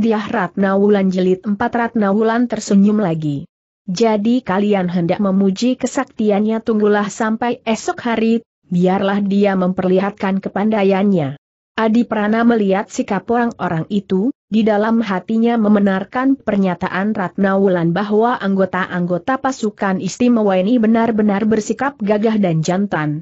Dia Ratna Wulan jilid 4. Ratna Wulan tersenyum lagi. Jadi kalian hendak memuji kesaktiannya? Tunggulah sampai esok hari, biarlah dia memperlihatkan kepandaiannya. Adi Prana melihat sikap orang-orang itu, di dalam hatinya membenarkan pernyataan Ratna Wulan bahwa anggota-anggota pasukan istimewa ini benar-benar bersikap gagah dan jantan.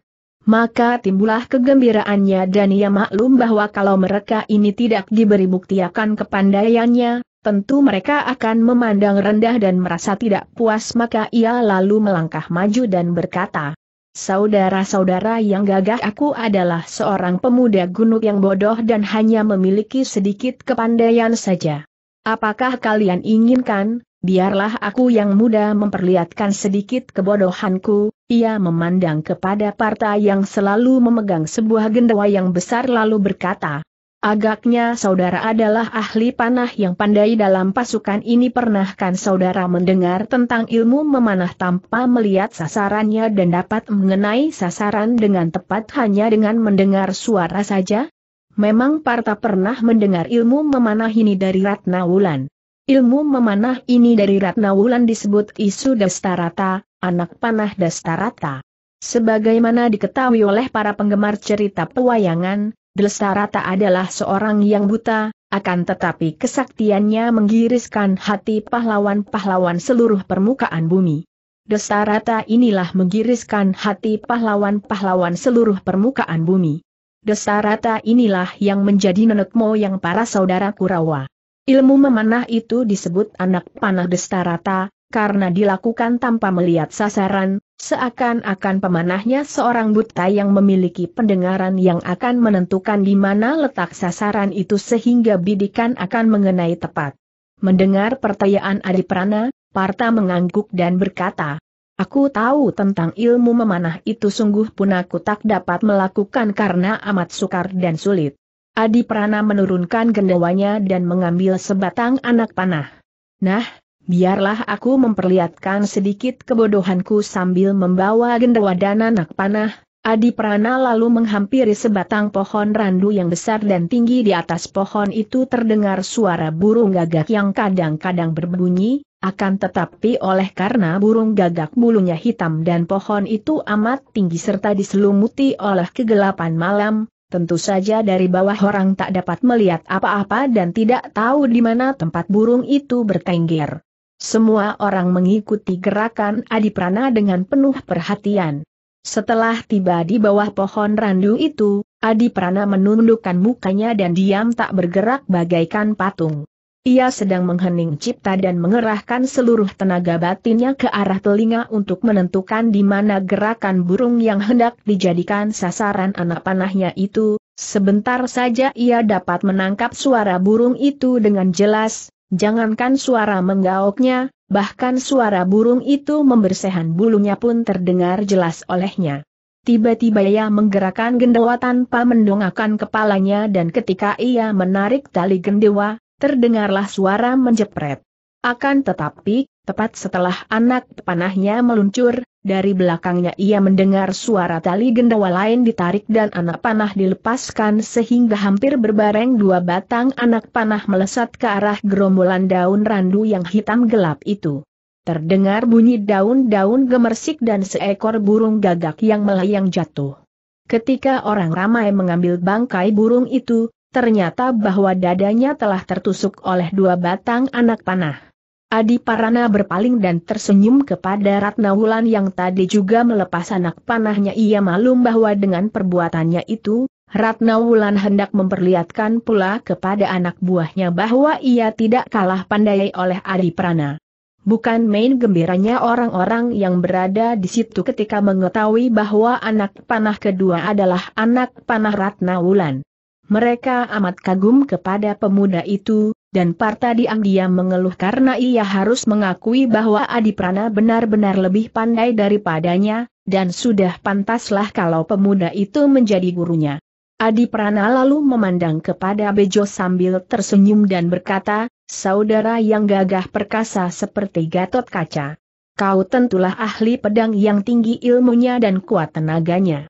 Maka timbullah kegembiraannya dan ia maklum bahwa kalau mereka ini tidak diberi buktiakan kepandaiannya, tentu mereka akan memandang rendah dan merasa tidak puas. Maka ia lalu melangkah maju dan berkata, "Saudara-saudara yang gagah, aku adalah seorang pemuda gunung yang bodoh dan hanya memiliki sedikit kepandaian saja. Apakah kalian inginkan? Biarlah aku yang muda memperlihatkan sedikit kebodohanku." Ia memandang kepada Parta yang selalu memegang sebuah gendawa yang besar lalu berkata, "Agaknya saudara adalah ahli panah yang pandai dalam pasukan ini. Pernahkan saudara mendengar tentang ilmu memanah tanpa melihat sasarannya dan dapat mengenai sasaran dengan tepat hanya dengan mendengar suara saja?" Memang Parta pernah mendengar ilmu memanah ini dari Ratna Wulan. Ilmu memanah ini dari Ratna Wulan disebut isu Destarata, anak panah Destarata. Sebagaimana diketahui oleh para penggemar cerita pewayangan, Destarata adalah seorang yang buta, akan tetapi kesaktiannya menggiriskan hati pahlawan-pahlawan seluruh permukaan bumi. Destarata inilah menggiriskan hati pahlawan-pahlawan seluruh permukaan bumi. Destarata inilah yang menjadi nenek moyang para saudara Kurawa. Ilmu memanah itu disebut anak panah Destarata, karena dilakukan tanpa melihat sasaran, seakan-akan pemanahnya seorang buta yang memiliki pendengaran yang akan menentukan di mana letak sasaran itu sehingga bidikan akan mengenai tepat. Mendengar pertanyaan Adi Prana, Parta mengangguk dan berkata, "Aku tahu tentang ilmu memanah itu, sungguh pun aku tak dapat melakukan karena amat sukar dan sulit." Adi Prana menurunkan gendawanya dan mengambil sebatang anak panah. "Nah, biarlah aku memperlihatkan sedikit kebodohanku." Sambil membawa gendawa dan anak panah, Adi Prana lalu menghampiri sebatang pohon randu yang besar dan tinggi. Di atas pohon itu terdengar suara burung gagak yang kadang-kadang berbunyi, akan tetapi oleh karena burung gagak bulunya hitam dan pohon itu amat tinggi serta diselimuti oleh kegelapan malam, tentu saja dari bawah orang tak dapat melihat apa-apa dan tidak tahu di mana tempat burung itu bertengger. Semua orang mengikuti gerakan Adi Prana dengan penuh perhatian. Setelah tiba di bawah pohon randu itu, Adi Prana menundukkan mukanya dan diam tak bergerak bagaikan patung. Ia sedang menghening cipta dan mengerahkan seluruh tenaga batinnya ke arah telinga untuk menentukan di mana gerakan burung yang hendak dijadikan sasaran anak panahnya itu. Sebentar saja ia dapat menangkap suara burung itu dengan jelas, jangankan suara menggaoknya, bahkan suara burung itu membersehan bulunya pun terdengar jelas olehnya. Tiba-tiba ia menggerakkan gendawa tanpa mendongakkan kepalanya dan ketika ia menarik tali gendawa, terdengarlah suara menjepret. Akan tetapi, tepat setelah anak panahnya meluncur, dari belakangnya ia mendengar suara tali gendawa lain ditarik dan anak panah dilepaskan sehingga hampir berbareng dua batang anak panah melesat ke arah gerombolan daun randu yang hitam gelap itu. Terdengar bunyi daun-daun gemersik dan seekor burung gagak yang melayang jatuh. Ketika orang ramai mengambil bangkai burung itu, ternyata bahwa dadanya telah tertusuk oleh dua batang anak panah. Adi Prana berpaling dan tersenyum kepada Ratna Wulan yang tadi juga melepas anak panahnya. Ia maklum bahwa dengan perbuatannya itu, Ratna Wulan hendak memperlihatkan pula kepada anak buahnya bahwa ia tidak kalah pandai oleh Adi Prana. Bukan main gembiranya orang-orang yang berada di situ ketika mengetahui bahwa anak panah kedua adalah anak panah Ratna Wulan. Mereka amat kagum kepada pemuda itu, dan Parta diam-diam mengeluh karena ia harus mengakui bahwa Adi Prana benar-benar lebih pandai daripadanya, dan sudah pantaslah kalau pemuda itu menjadi gurunya. Adi Prana lalu memandang kepada Bejo sambil tersenyum dan berkata, "Saudara yang gagah perkasa seperti Gatot Kaca. Kau tentulah ahli pedang yang tinggi ilmunya dan kuat tenaganya.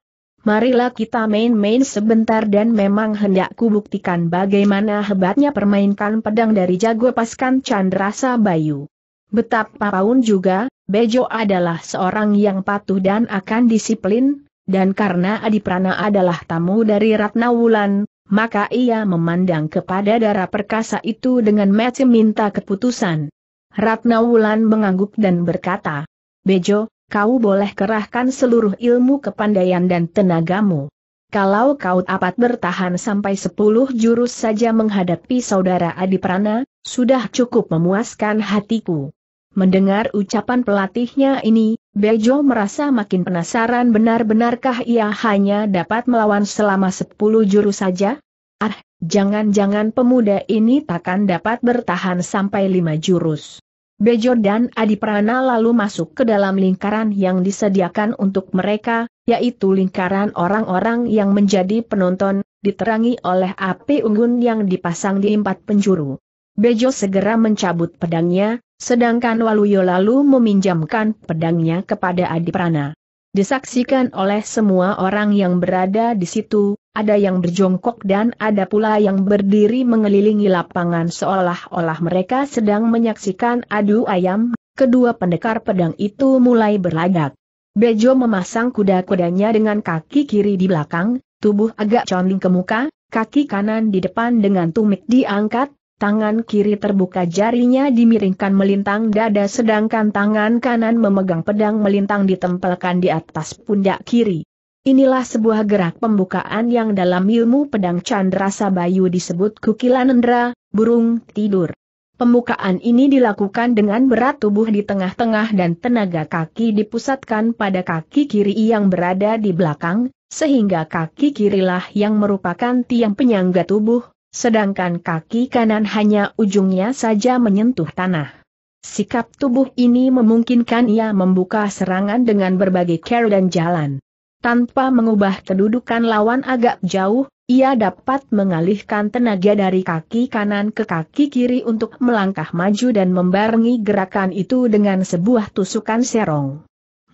Marilah kita main-main sebentar dan memang hendak kubuktikan bagaimana hebatnya permainkan pedang dari jago pasukan Chandrasa Bayu. Betapapun juga, Bejo adalah seorang yang patuh dan akan disiplin, dan karena Adi Prana adalah tamu dari Ratna Wulan, maka ia memandang kepada darah perkasa itu dengan mata minta keputusan. Ratna Wulan mengangguk dan berkata, "Bejo, kau boleh kerahkan seluruh ilmu kepandaian dan tenagamu. Kalau kau dapat bertahan sampai 10 jurus saja menghadapi saudara Adi Prana, sudah cukup memuaskan hatiku." Mendengar ucapan pelatihnya ini, Bejo merasa makin penasaran, benar-benarkah ia hanya dapat melawan selama 10 jurus saja? Ah, jangan-jangan pemuda ini takkan dapat bertahan sampai 5 jurus. Bejo dan Adi Prana lalu masuk ke dalam lingkaran yang disediakan untuk mereka, yaitu lingkaran orang-orang yang menjadi penonton, diterangi oleh api unggun yang dipasang di 4 penjuru. Bejo segera mencabut pedangnya, sedangkan Waluyo lalu meminjamkan pedangnya kepada Adi Prana. Disaksikan oleh semua orang yang berada di situ, ada yang berjongkok dan ada pula yang berdiri mengelilingi lapangan seolah-olah mereka sedang menyaksikan adu ayam. Kedua pendekar pedang itu mulai berlagak. Bejo memasang kuda-kudanya dengan kaki kiri di belakang, tubuh agak condong ke muka, kaki kanan di depan dengan tumit diangkat, tangan kiri terbuka jarinya dimiringkan melintang dada sedangkan tangan kanan memegang pedang melintang ditempelkan di atas pundak kiri. Inilah sebuah gerak pembukaan yang dalam ilmu pedang Chandrasa Bayu disebut kukilanendra, burung tidur. Pembukaan ini dilakukan dengan berat tubuh di tengah-tengah dan tenaga kaki dipusatkan pada kaki kiri yang berada di belakang, sehingga kaki kirilah yang merupakan tiang penyangga tubuh, sedangkan kaki kanan hanya ujungnya saja menyentuh tanah. Sikap tubuh ini memungkinkan ia membuka serangan dengan berbagai cara dan jalan. Tanpa mengubah kedudukan lawan agak jauh, ia dapat mengalihkan tenaga dari kaki kanan ke kaki kiri untuk melangkah maju dan membarengi gerakan itu dengan sebuah tusukan serong.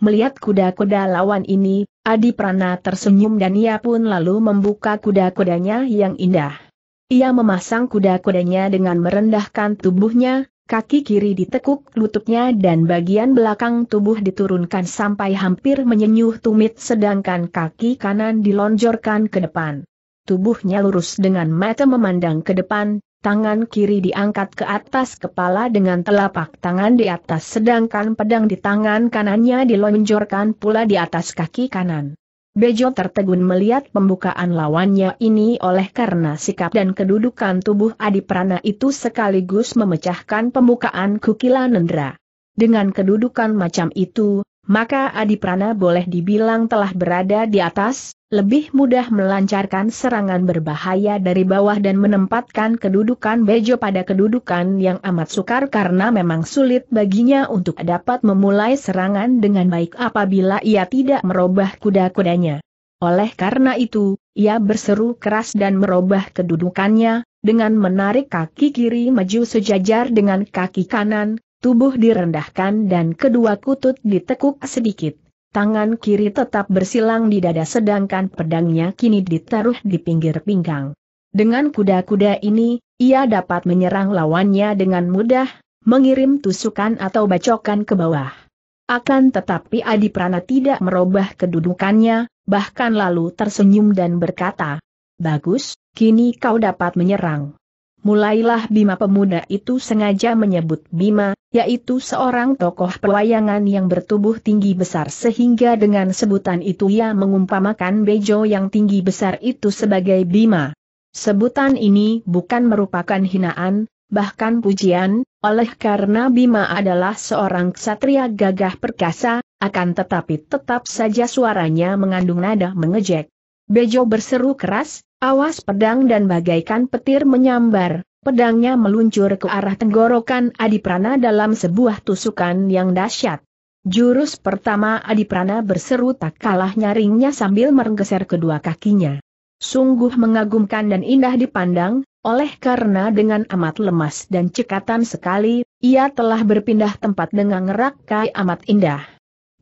Melihat kuda-kuda lawan ini, Adi Prana tersenyum dan ia pun lalu membuka kuda-kudanya yang indah. Ia memasang kuda-kudanya dengan merendahkan tubuhnya, kaki kiri ditekuk lututnya dan bagian belakang tubuh diturunkan sampai hampir menyenyuh tumit sedangkan kaki kanan dilonjorkan ke depan. Tubuhnya lurus dengan mata memandang ke depan, tangan kiri diangkat ke atas kepala dengan telapak tangan di atas sedangkan pedang di tangan kanannya dilonjorkan pula di atas kaki kanan. Bejo tertegun melihat pembukaan lawannya ini oleh karena sikap dan kedudukan tubuh Adi Prana itu sekaligus memecahkan pembukaan kukilanendra. Dengan kedudukan macam itu, maka Adi Prana boleh dibilang telah berada di atas, lebih mudah melancarkan serangan berbahaya dari bawah dan menempatkan kedudukan Bejo pada kedudukan yang amat sukar karena memang sulit baginya untuk dapat memulai serangan dengan baik apabila ia tidak merubah kuda-kudanya. Oleh karena itu, ia berseru keras dan merubah kedudukannya, dengan menarik kaki kiri maju sejajar dengan kaki kanan, tubuh direndahkan dan kedua kutut ditekuk sedikit. Tangan kiri tetap bersilang di dada sedangkan pedangnya kini ditaruh di pinggir pinggang. Dengan kuda-kuda ini, ia dapat menyerang lawannya dengan mudah, mengirim tusukan atau bacokan ke bawah. Akan tetapi Adi Prana tidak merubah kedudukannya, bahkan lalu tersenyum dan berkata, "Bagus, kini kau dapat menyerang." Mulailah bima. Pemuda itu sengaja menyebut bima, yaitu seorang tokoh pewayangan yang bertubuh tinggi besar sehingga dengan sebutan itu ia mengumpamakan Bejo yang tinggi besar itu sebagai bima. Sebutan ini bukan merupakan hinaan, bahkan pujian, oleh karena bima adalah seorang ksatria gagah perkasa, akan tetapi tetap saja suaranya mengandung nada mengejek. Bejo berseru keras, "Awas pedang!" dan bagaikan petir menyambar, pedangnya meluncur ke arah tenggorokan Adi Prana dalam sebuah tusukan yang dahsyat. Jurus pertama Adi Prana berseru tak kalah nyaringnya sambil menggeser kedua kakinya. Sungguh mengagumkan dan indah dipandang, oleh karena dengan amat lemas dan cekatan sekali, ia telah berpindah tempat dengan ngerak kai amat indah.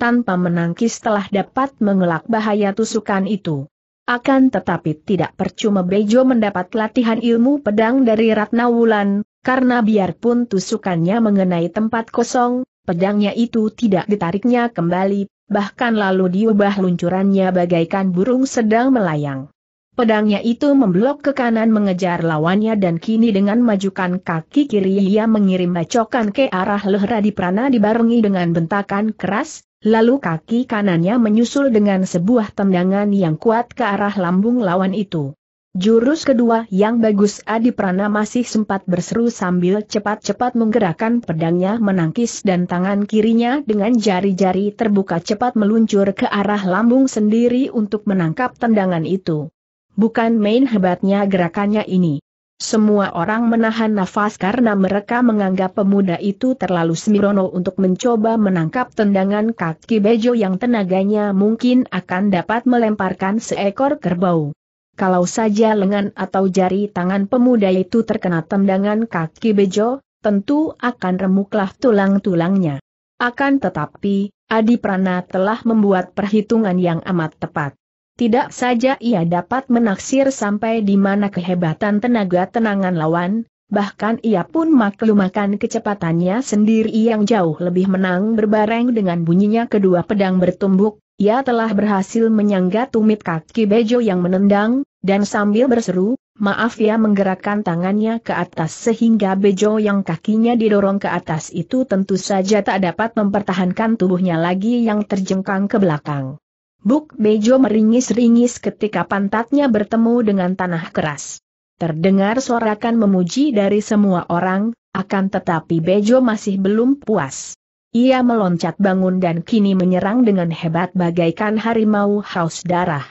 tanpa menangkis telah dapat mengelak bahaya tusukan itu. Akan tetapi tidak percuma Bejo mendapat latihan ilmu pedang dari Ratna Wulan, karena biarpun tusukannya mengenai tempat kosong, pedangnya itu tidak ditariknya kembali, bahkan lalu diubah luncurannya bagaikan burung sedang melayang. Pedangnya itu memblok ke kanan mengejar lawannya dan kini dengan majukan kaki kiri ia mengirim bacokan ke arah Adi Prana dibarengi dengan bentakan keras. Lalu kaki kanannya menyusul dengan sebuah tendangan yang kuat ke arah lambung lawan itu. Jurus kedua yang bagus. Adi Prana masih sempat berseru sambil cepat-cepat menggerakkan pedangnya menangkis dan tangan kirinya dengan jari-jari terbuka cepat meluncur ke arah lambung sendiri untuk menangkap tendangan itu. Bukan main hebatnya gerakannya ini. Semua orang menahan nafas karena mereka menganggap pemuda itu terlalu sembrono untuk mencoba menangkap tendangan kaki Bejo yang tenaganya mungkin akan dapat melemparkan seekor kerbau. Kalau saja lengan atau jari tangan pemuda itu terkena tendangan kaki Bejo, tentu akan remuklah tulang-tulangnya. Akan tetapi, Adi Prana telah membuat perhitungan yang amat tepat. Tidak saja ia dapat menaksir sampai di mana kehebatan tenaga tenangan lawan, bahkan ia pun maklumakan kecepatannya sendiri yang jauh lebih menang berbareng dengan bunyinya kedua pedang bertumbuk. Ia telah berhasil menyangga tumit kaki Bejo yang menendang, dan sambil berseru, "Maaf," ia menggerakkan tangannya ke atas sehingga Bejo yang kakinya didorong ke atas itu tentu saja tak dapat mempertahankan tubuhnya lagi yang terjengkang ke belakang. Buk! Bejo meringis-ringis ketika pantatnya bertemu dengan tanah keras. Terdengar sorakan memuji dari semua orang, akan tetapi Bejo masih belum puas. Ia meloncat bangun dan kini menyerang dengan hebat bagaikan harimau haus darah.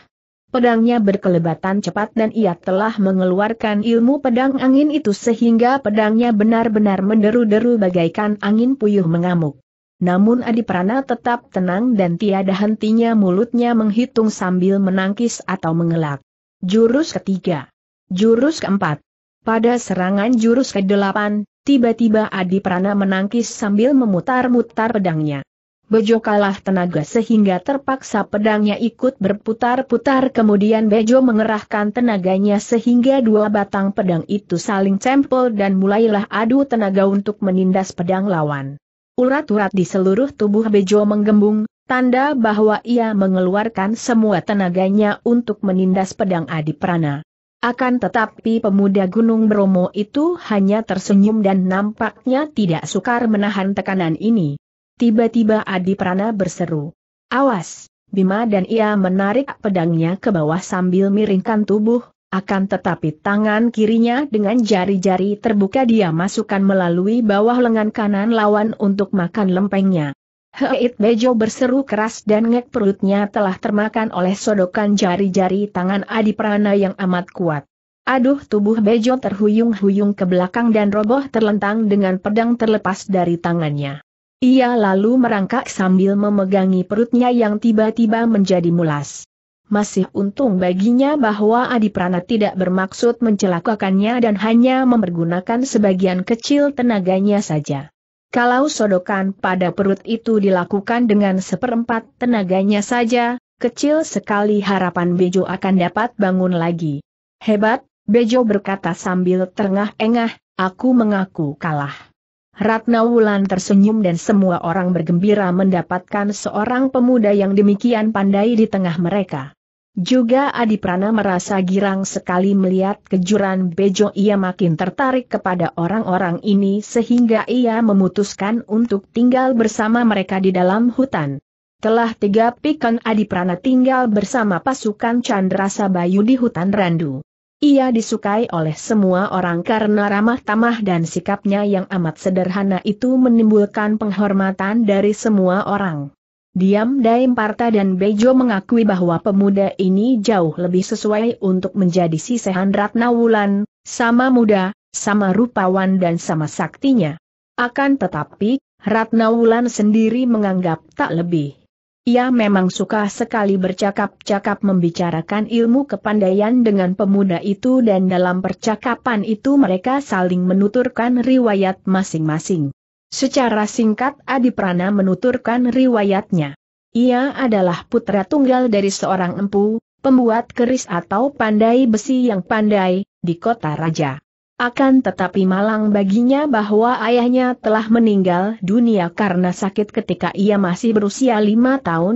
Pedangnya berkelebatan cepat dan ia telah mengeluarkan ilmu pedang angin itu sehingga pedangnya benar-benar menderu-deru bagaikan angin puyuh mengamuk. Namun Adi Prana tetap tenang dan tiada hentinya mulutnya menghitung sambil menangkis atau mengelak. Jurus ketiga. Jurus keempat. Pada serangan jurus ke-8, tiba-tiba Adi Prana menangkis sambil memutar-mutar pedangnya. Bejo kalah tenaga sehingga terpaksa pedangnya ikut berputar-putar, kemudian Bejo mengerahkan tenaganya sehingga dua batang pedang itu saling cempol dan mulailah adu tenaga untuk menindas pedang lawan. Urat-urat di seluruh tubuh Bejo menggembung, tanda bahwa ia mengeluarkan semua tenaganya untuk menindas pedang Adi Prana. Akan tetapi pemuda Gunung Bromo itu hanya tersenyum dan nampaknya tidak sukar menahan tekanan ini. Tiba-tiba Adi Prana berseru, "Awas, Bima!" dan ia menarik pedangnya ke bawah sambil miringkan tubuh. Akan tetapi tangan kirinya dengan jari-jari terbuka dia masukkan melalui bawah lengan kanan lawan untuk makan lempengnya. "Heit!" Bejo berseru keras dan ngek perutnya telah termakan oleh sodokan jari-jari tangan Adi Prana yang amat kuat. Aduh, tubuh Bejo terhuyung-huyung ke belakang dan roboh terlentang dengan pedang terlepas dari tangannya. Ia lalu merangkak sambil memegangi perutnya yang tiba-tiba menjadi mulas. Masih untung baginya bahwa Adi Prana tidak bermaksud mencelakakannya dan hanya mempergunakan sebagian kecil tenaganya saja. Kalau sodokan pada perut itu dilakukan dengan 1/4 tenaganya saja, kecil sekali harapan Bejo akan dapat bangun lagi. "Hebat," Bejo berkata sambil terengah-engah, "aku mengaku kalah." Ratna Wulan tersenyum dan semua orang bergembira mendapatkan seorang pemuda yang demikian pandai di tengah mereka. Juga Adi Prana merasa girang sekali melihat kejuran Bejo. Ia makin tertarik kepada orang-orang ini sehingga ia memutuskan untuk tinggal bersama mereka di dalam hutan. Telah 3 pekan Adi Prana tinggal bersama pasukan Chandrasa Bayu di hutan Randu. Ia disukai oleh semua orang karena ramah tamah dan sikapnya yang amat sederhana itu menimbulkan penghormatan dari semua orang. Diam-diam Parta dan Bejo mengakui bahwa pemuda ini jauh lebih sesuai untuk menjadi sisehan Ratna Wulan, sama muda, sama rupawan dan sama saktinya. Akan tetapi, Ratna Wulan sendiri menganggap tak lebih. Ia memang suka sekali bercakap-cakap membicarakan ilmu kepandaian dengan pemuda itu dan dalam percakapan itu mereka saling menuturkan riwayat masing-masing. Secara singkat Adi Prana menuturkan riwayatnya. Ia adalah putra tunggal dari seorang empu, pembuat keris atau pandai besi yang pandai, di Kota Raja. Akan tetapi malang baginya bahwa ayahnya telah meninggal dunia karena sakit ketika ia masih berusia 5 tahun,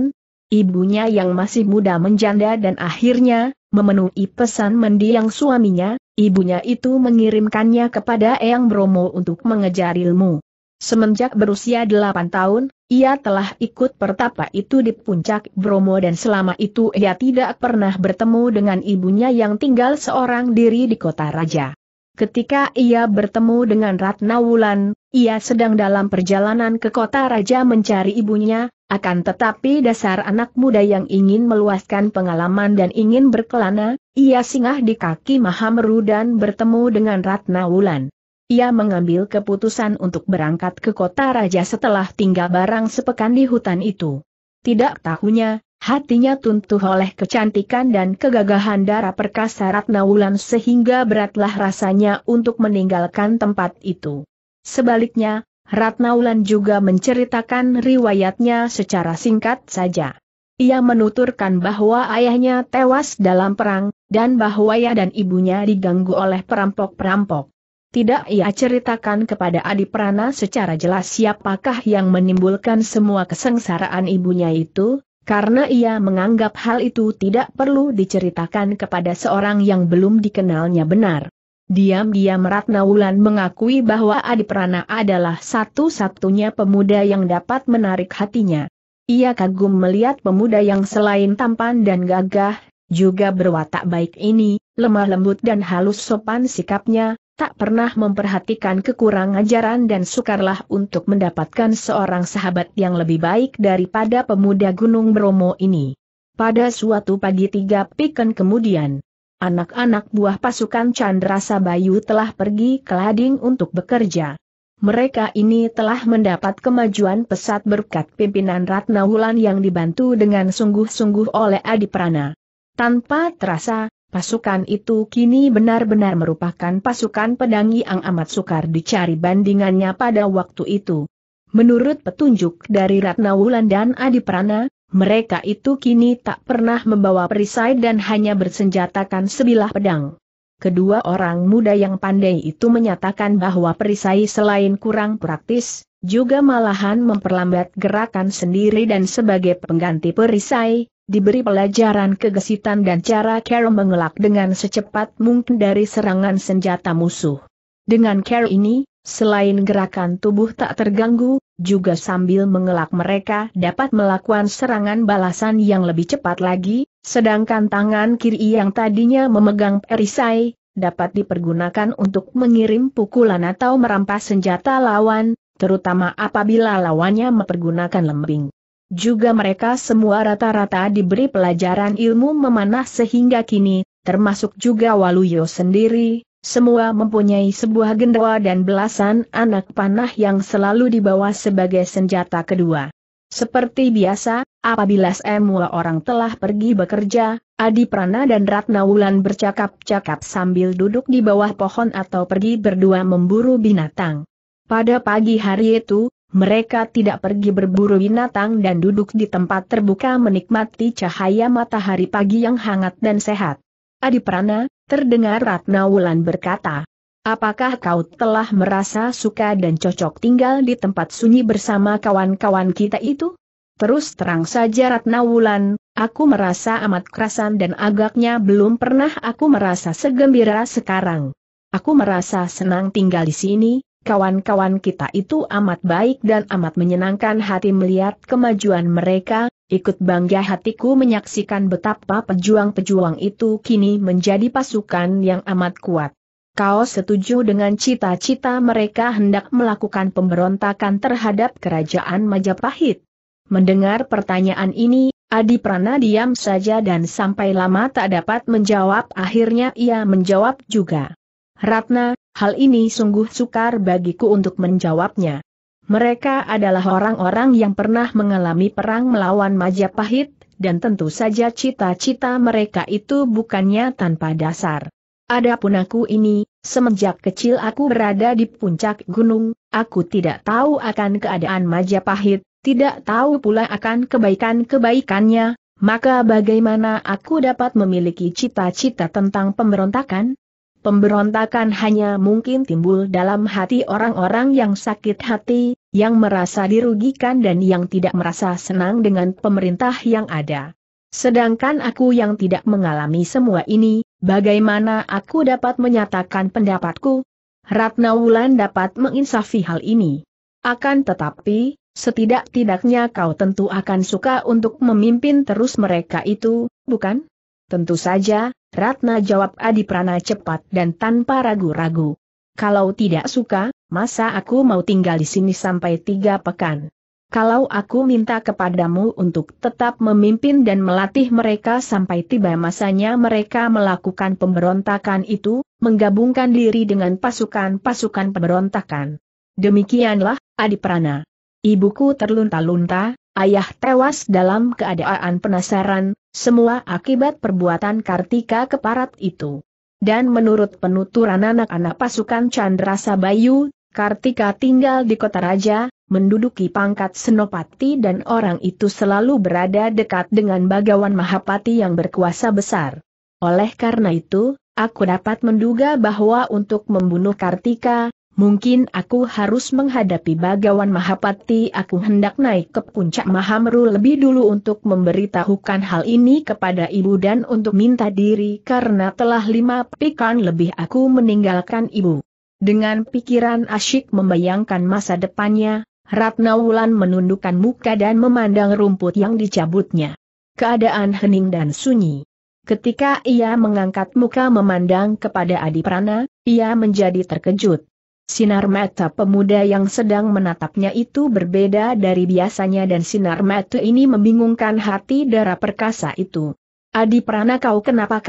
ibunya yang masih muda menjanda dan akhirnya, memenuhi pesan mendiang suaminya, ibunya itu mengirimkannya kepada Eyang Bromo untuk mengejar ilmu. Semenjak berusia 8 tahun, ia telah ikut pertapa itu di puncak Bromo dan selama itu ia tidak pernah bertemu dengan ibunya yang tinggal seorang diri di Kota Raja. Ketika ia bertemu dengan Ratna Wulan, ia sedang dalam perjalanan ke Kota Raja mencari ibunya, akan tetapi dasar anak muda yang ingin meluaskan pengalaman dan ingin berkelana, ia singgah di kaki Mahameru dan bertemu dengan Ratna Wulan. Ia mengambil keputusan untuk berangkat ke Kota Raja setelah tinggal barang sepekan di hutan itu. Tidak tahunya, hatinya tuntuh oleh kecantikan dan kegagahan dara perkasa Ratna Wulan sehingga beratlah rasanya untuk meninggalkan tempat itu. Sebaliknya, Ratna Wulan juga menceritakan riwayatnya secara singkat saja. Ia menuturkan bahwa ayahnya tewas dalam perang, dan bahwa ia dan ibunya diganggu oleh perampok-perampok. Tidak ia ceritakan kepada Adi Prana secara jelas siapakah yang menimbulkan semua kesengsaraan ibunya itu, karena ia menganggap hal itu tidak perlu diceritakan kepada seorang yang belum dikenalnya benar. Diam-diam Ratna Wulan mengakui bahwa Adi Prana adalah satu-satunya pemuda yang dapat menarik hatinya. Ia kagum melihat pemuda yang selain tampan dan gagah, juga berwatak baik ini, lemah lembut dan halus sopan sikapnya. Tak pernah memperhatikan kekurangan ajaran dan sukarlah untuk mendapatkan seorang sahabat yang lebih baik daripada pemuda Gunung Bromo ini. Pada suatu pagi 3 pekan kemudian, anak-anak buah pasukan Chandrasa Bayu telah pergi ke lading untuk bekerja. Mereka ini telah mendapat kemajuan pesat berkat pimpinan Ratna Wulan yang dibantu dengan sungguh-sungguh oleh Adi Prana. Tanpa terasa, pasukan itu kini benar-benar merupakan pasukan pedang yang amat sukar dicari bandingannya pada waktu itu. Menurut petunjuk dari Ratna Wulan dan Adi Prana, mereka itu kini tak pernah membawa perisai dan hanya bersenjatakan sebilah pedang. Kedua orang muda yang pandai itu menyatakan bahwa perisai selain kurang praktis, juga malahan memperlambat gerakan sendiri dan sebagai pengganti perisai, diberi pelajaran kegesitan dan cara cara mengelak dengan secepat mungkin dari serangan senjata musuh. Dengan cara ini, selain gerakan tubuh tak terganggu, juga sambil mengelak mereka dapat melakukan serangan balasan yang lebih cepat lagi, sedangkan tangan kiri yang tadinya memegang perisai, dapat dipergunakan untuk mengirim pukulan atau merampas senjata lawan, terutama apabila lawannya mempergunakan lembing. Juga mereka semua rata-rata diberi pelajaran ilmu memanah sehingga kini, termasuk juga Waluyo sendiri, semua mempunyai sebuah gendawa dan belasan anak panah yang selalu dibawa sebagai senjata kedua. Seperti biasa, apabila semua orang telah pergi bekerja, Adi Prana dan Ratna Wulan bercakap-cakap sambil duduk di bawah pohon atau pergi berdua memburu binatang. Pada pagi hari itu, mereka tidak pergi berburu binatang dan duduk di tempat terbuka menikmati cahaya matahari pagi yang hangat dan sehat. Adi Prana, terdengar Ratna Wulan berkata, "Apakah kau telah merasa suka dan cocok tinggal di tempat sunyi bersama kawan-kawan kita itu?" "Terus terang saja Ratna Wulan, aku merasa amat kerasan dan agaknya belum pernah aku merasa segembira sekarang. Aku merasa senang tinggal di sini. Kawan-kawan kita itu amat baik dan amat menyenangkan hati melihat kemajuan mereka, ikut bangga hatiku menyaksikan betapa pejuang-pejuang itu kini menjadi pasukan yang amat kuat." "Kau setuju dengan cita-cita mereka hendak melakukan pemberontakan terhadap kerajaan Majapahit?" Mendengar pertanyaan ini, Adi Prana diam saja dan sampai lama tak dapat menjawab. Akhirnya ia menjawab juga, "Ratna, hal ini sungguh sukar bagiku untuk menjawabnya. Mereka adalah orang-orang yang pernah mengalami perang melawan Majapahit, dan tentu saja cita-cita mereka itu bukannya tanpa dasar. Adapun aku ini, semenjak kecil aku berada di puncak gunung, aku tidak tahu akan keadaan Majapahit, tidak tahu pula akan kebaikan-kebaikannya, maka bagaimana aku dapat memiliki cita-cita tentang pemberontakan? Pemberontakan hanya mungkin timbul dalam hati orang-orang yang sakit hati, yang merasa dirugikan dan yang tidak merasa senang dengan pemerintah yang ada. Sedangkan aku yang tidak mengalami semua ini, bagaimana aku dapat menyatakan pendapatku? Ratna Wulan dapat menginsafi hal ini. Akan tetapi, setidak-tidaknya kau tentu akan suka untuk memimpin terus mereka itu, bukan? Tentu saja, Ratna, jawab Adi Prana cepat dan tanpa ragu-ragu. Kalau tidak suka, masa aku mau tinggal di sini sampai 3 pekan? Kalau aku minta kepadamu untuk tetap memimpin dan melatih mereka sampai tiba masanya mereka melakukan pemberontakan itu, menggabungkan diri dengan pasukan-pasukan pemberontakan. Demikianlah, Adi Prana. Ibuku terlunta-lunta, ayah tewas dalam keadaan penasaran, semua akibat perbuatan Kartika keparat itu. Dan menurut penuturan anak-anak pasukan Chandrasa Bayu, Kartika tinggal di Kota Raja, menduduki pangkat senopati dan orang itu selalu berada dekat dengan Bagawan Mahapati yang berkuasa besar. Oleh karena itu, aku dapat menduga bahwa untuk membunuh Kartika, mungkin aku harus menghadapi Bagawan Mahapati. Aku hendak naik ke puncak Mahameru lebih dulu untuk memberitahukan hal ini kepada ibu dan untuk minta diri karena telah 5 pekan lebih aku meninggalkan ibu. Dengan pikiran asyik membayangkan masa depannya, Ratna Wulan menundukkan muka dan memandang rumput yang dicabutnya. Keadaan hening dan sunyi. Ketika ia mengangkat muka memandang kepada Adi Prana, ia menjadi terkejut. Sinar mata pemuda yang sedang menatapnya itu berbeda dari biasanya dan sinar mata ini membingungkan hati dara perkasa itu. Adi Prana, kau kenapa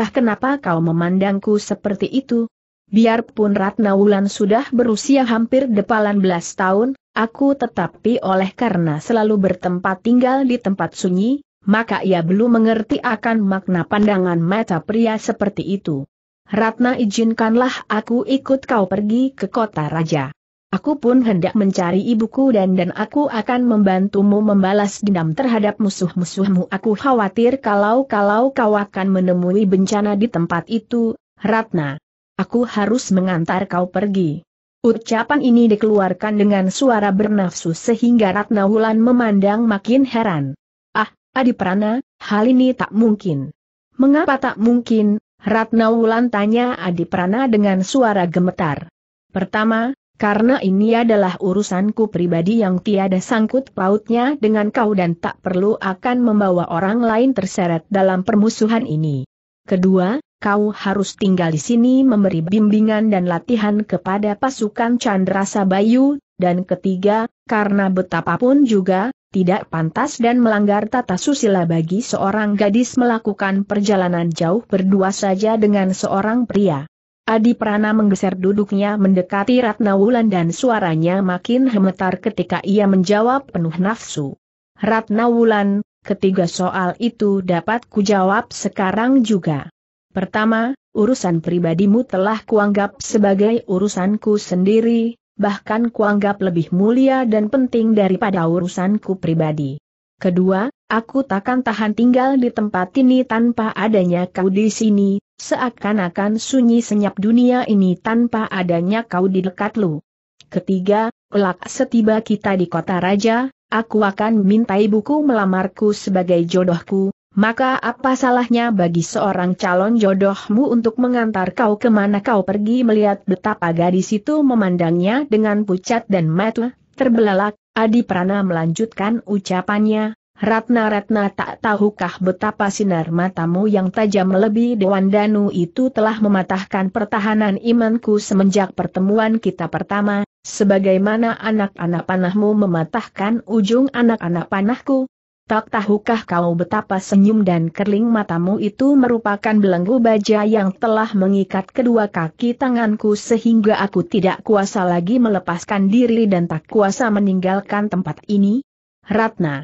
kau memandangku seperti itu? Biarpun Ratna Wulan sudah berusia hampir 18 tahun, aku tetapi oleh karena selalu bertempat tinggal di tempat sunyi, maka ia belum mengerti akan makna pandangan mata pria seperti itu. Ratna, izinkanlah aku ikut kau pergi ke Kota Raja. Aku pun hendak mencari ibuku dan aku akan membantumu membalas dendam terhadap musuh-musuhmu. Aku khawatir kalau kau akan menemui bencana di tempat itu, Ratna. Aku harus mengantar kau pergi. Ucapan ini dikeluarkan dengan suara bernafsu sehingga Ratna Wulan memandang makin heran. Ah, Adi Prana, hal ini tak mungkin. Mengapa tak mungkin? Ratna Wulan, tanya Adi Prana dengan suara gemetar. Pertama, karena ini adalah urusanku pribadi yang tiada sangkut pautnya dengan kau dan tak perlu akan membawa orang lain terseret dalam permusuhan ini. Kedua, kau harus tinggal di sini memberi bimbingan dan latihan kepada pasukan Chandrasa Bayu, dan ketiga, karena betapapun juga, tidak pantas dan melanggar tata susila bagi seorang gadis melakukan perjalanan jauh berdua saja dengan seorang pria. Adi Prana menggeser duduknya mendekati Ratna Wulan dan suaranya makin gemetar ketika ia menjawab penuh nafsu. Ratna Wulan, ketiga soal itu dapat kujawab sekarang juga. Pertama, urusan pribadimu telah kuanggap sebagai urusanku sendiri. Bahkan kuanggap lebih mulia dan penting daripada urusanku pribadi. Kedua, aku takkan tahan tinggal di tempat ini tanpa adanya kau di sini, seakan-akan sunyi senyap dunia ini tanpa adanya kau di dekat lu. Ketiga, kelak setiba kita di Kota Raja, aku akan minta ibuku melamarku sebagai jodohku, maka apa salahnya bagi seorang calon jodohmu untuk mengantar kau kemana kau pergi? Melihat betapa gadis itu memandangnya dengan pucat dan mata terbelalak, Adi Prana melanjutkan ucapannya, Ratna tak tahukah betapa sinar matamu yang tajam melebihi Dewan Danu itu telah mematahkan pertahanan imanku semenjak pertemuan kita pertama, sebagaimana anak-anak panahmu mematahkan ujung anak-anak panahku? Tak tahukah kau betapa senyum dan kerling matamu itu merupakan belenggu baja yang telah mengikat kedua kaki tanganku sehingga aku tidak kuasa lagi melepaskan diri dan tak kuasa meninggalkan tempat ini? Ratna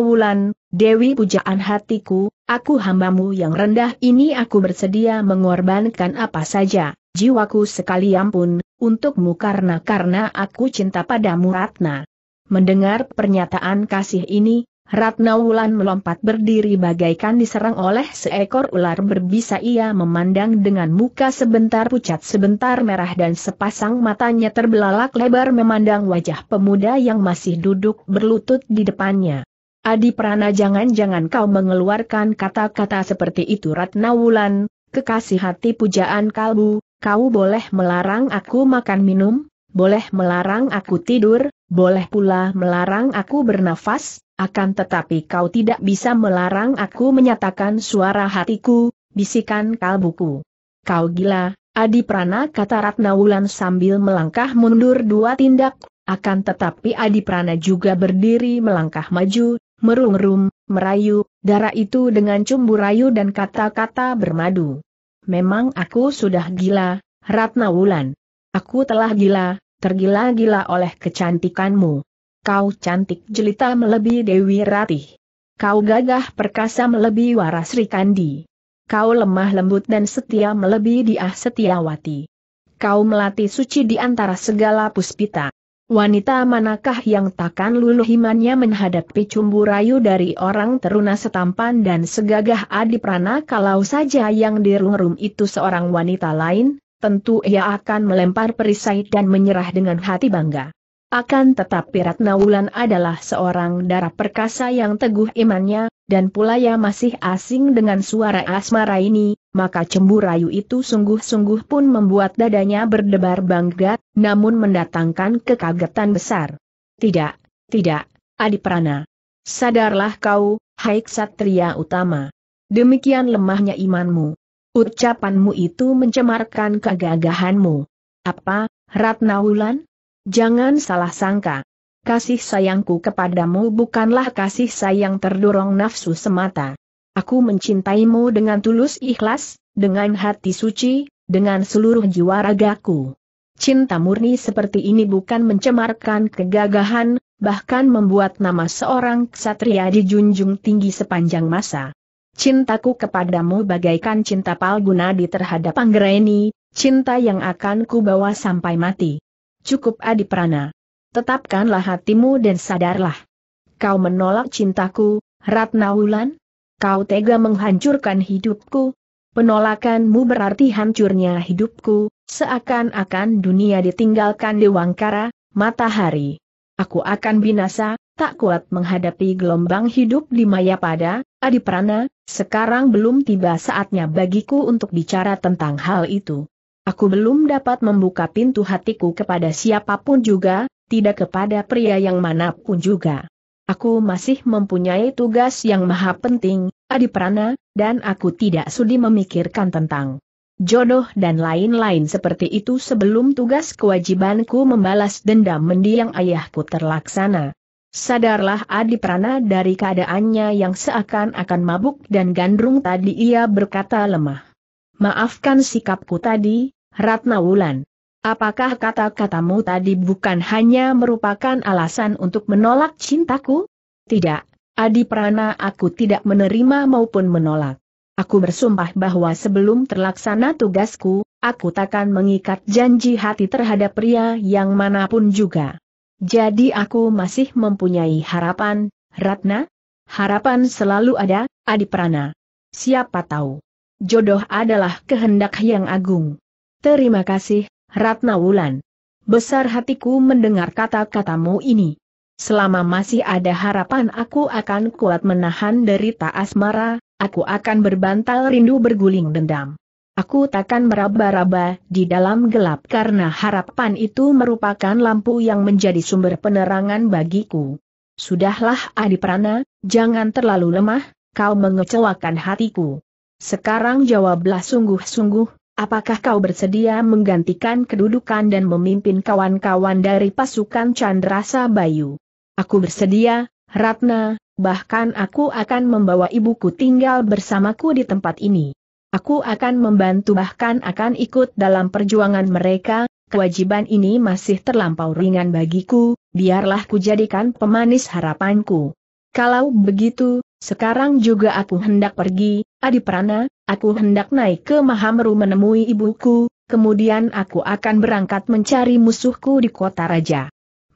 Wulan, Dewi pujaan hatiku, aku hambamu yang rendah ini, aku bersedia mengorbankan apa saja, jiwaku sekalian pun, untukmu karena aku cinta padamu, Ratna. Mendengar pernyataan kasih ini, Ratna Wulan melompat berdiri bagaikan diserang oleh seekor ular berbisa. Ia memandang dengan muka sebentar pucat sebentar merah dan sepasang matanya terbelalak lebar memandang wajah pemuda yang masih duduk berlutut di depannya. "Adi Prana, jangan-jangan kau mengeluarkan kata-kata seperti itu." "Ratna Wulan, kekasih hati pujaan kalbu, kau boleh melarang aku makan minum, boleh melarang aku tidur, boleh pula melarang aku bernafas. Akan tetapi kau tidak bisa melarang aku menyatakan suara hatiku," bisikan kalbuku. "Kau gila, Adi Prana," kata Ratna Wulan sambil melangkah mundur dua tindak. Akan tetapi Adi Prana juga berdiri melangkah maju, merum-rum, merayu, darah itu dengan cumbu rayu dan kata-kata bermadu. "Memang aku sudah gila, Ratna Wulan. Aku telah gila, tergila-gila oleh kecantikanmu. Kau cantik jelita melebihi Dewi Ratih. Kau gagah perkasa melebihi Wara Sri Kandi. Kau lemah lembut dan setia melebihi Diah Setiawati. Kau melati suci di antara segala puspita. Wanita manakah yang takkan luluh imannya menghadapi cumbu rayu dari orang teruna setampan dan segagah Adi Prana? Kalau saja yang dirungrung itu seorang wanita lain, tentu ia akan melempar perisai dan menyerah dengan hati bangga. Akan tetapi Ratna Wulan adalah seorang dara perkasa yang teguh imannya, dan pula ia masih asing dengan suara asmara ini, maka cemburayu itu sungguh-sungguh pun membuat dadanya berdebar bangga, namun mendatangkan kekagetan besar. "Tidak, tidak, Adi Prana. Sadarlah kau, hai ksatria utama. Demikian lemahnya imanmu. Ucapanmu itu mencemarkan kegagahanmu." "Apa, Ratna Wulan? Jangan salah sangka. Kasih sayangku kepadamu bukanlah kasih sayang terdorong nafsu semata. Aku mencintaimu dengan tulus ikhlas, dengan hati suci, dengan seluruh jiwa ragaku. Cinta murni seperti ini bukan mencemarkan kegagahan, bahkan membuat nama seorang ksatria dijunjung tinggi sepanjang masa. Cintaku kepadamu bagaikan cinta Palgunadi terhadap Anggraini, cinta yang akan kubawa sampai mati. Cukup Adi Prana. Tetapkanlah hatimu dan sadarlah. Kau menolak cintaku, Ratna Wulan? Kau tega menghancurkan hidupku. Penolakanmu berarti hancurnya hidupku, seakan-akan dunia ditinggalkan Dewangkara, matahari. Aku akan binasa, tak kuat menghadapi gelombang hidup di Mayapada. Adi Prana, sekarang belum tiba saatnya bagiku untuk bicara tentang hal itu. Aku belum dapat membuka pintu hatiku kepada siapapun juga, tidak kepada pria yang manapun juga. Aku masih mempunyai tugas yang maha penting, Adi Prana, dan aku tidak sudi memikirkan tentang jodoh dan lain-lain seperti itu sebelum tugas kewajibanku membalas dendam mendiang ayahku terlaksana. Sadarlah Adi Prana." Dari keadaannya yang seakan-akan mabuk dan gandrung tadi ia berkata lemah. "Maafkan sikapku tadi, Ratna Wulan. Apakah kata-katamu tadi bukan hanya merupakan alasan untuk menolak cintaku?" "Tidak, Adi Prana, aku tidak menerima maupun menolak. Aku bersumpah bahwa sebelum terlaksana tugasku, aku takkan mengikat janji hati terhadap pria yang manapun juga. Jadi aku masih mempunyai harapan, Ratna. Harapan selalu ada, Adi Prana. Siapa tahu. Jodoh adalah kehendak yang agung. Terima kasih, Ratna Wulan. Besar hatiku mendengar kata-katamu ini. Selama masih ada harapan aku akan kuat menahan derita asmara, aku akan berbantal rindu berguling dendam. Aku takkan meraba-raba di dalam gelap karena harapan itu merupakan lampu yang menjadi sumber penerangan bagiku. Sudahlah Adi Prana, jangan terlalu lemah, kau mengecewakan hatiku. Sekarang jawablah sungguh-sungguh. Apakah kau bersedia menggantikan kedudukan dan memimpin kawan-kawan dari pasukan Chandrasa Bayu?" "Aku bersedia, Ratna, bahkan aku akan membawa ibuku tinggal bersamaku di tempat ini. Aku akan membantu bahkan akan ikut dalam perjuangan mereka, kewajiban ini masih terlampau ringan bagiku, biarlah kujadikan pemanis harapanku. Kalau begitu, sekarang juga aku hendak pergi, Adi Prana, aku hendak naik ke Mahameru menemui ibuku, kemudian aku akan berangkat mencari musuhku di Kota Raja.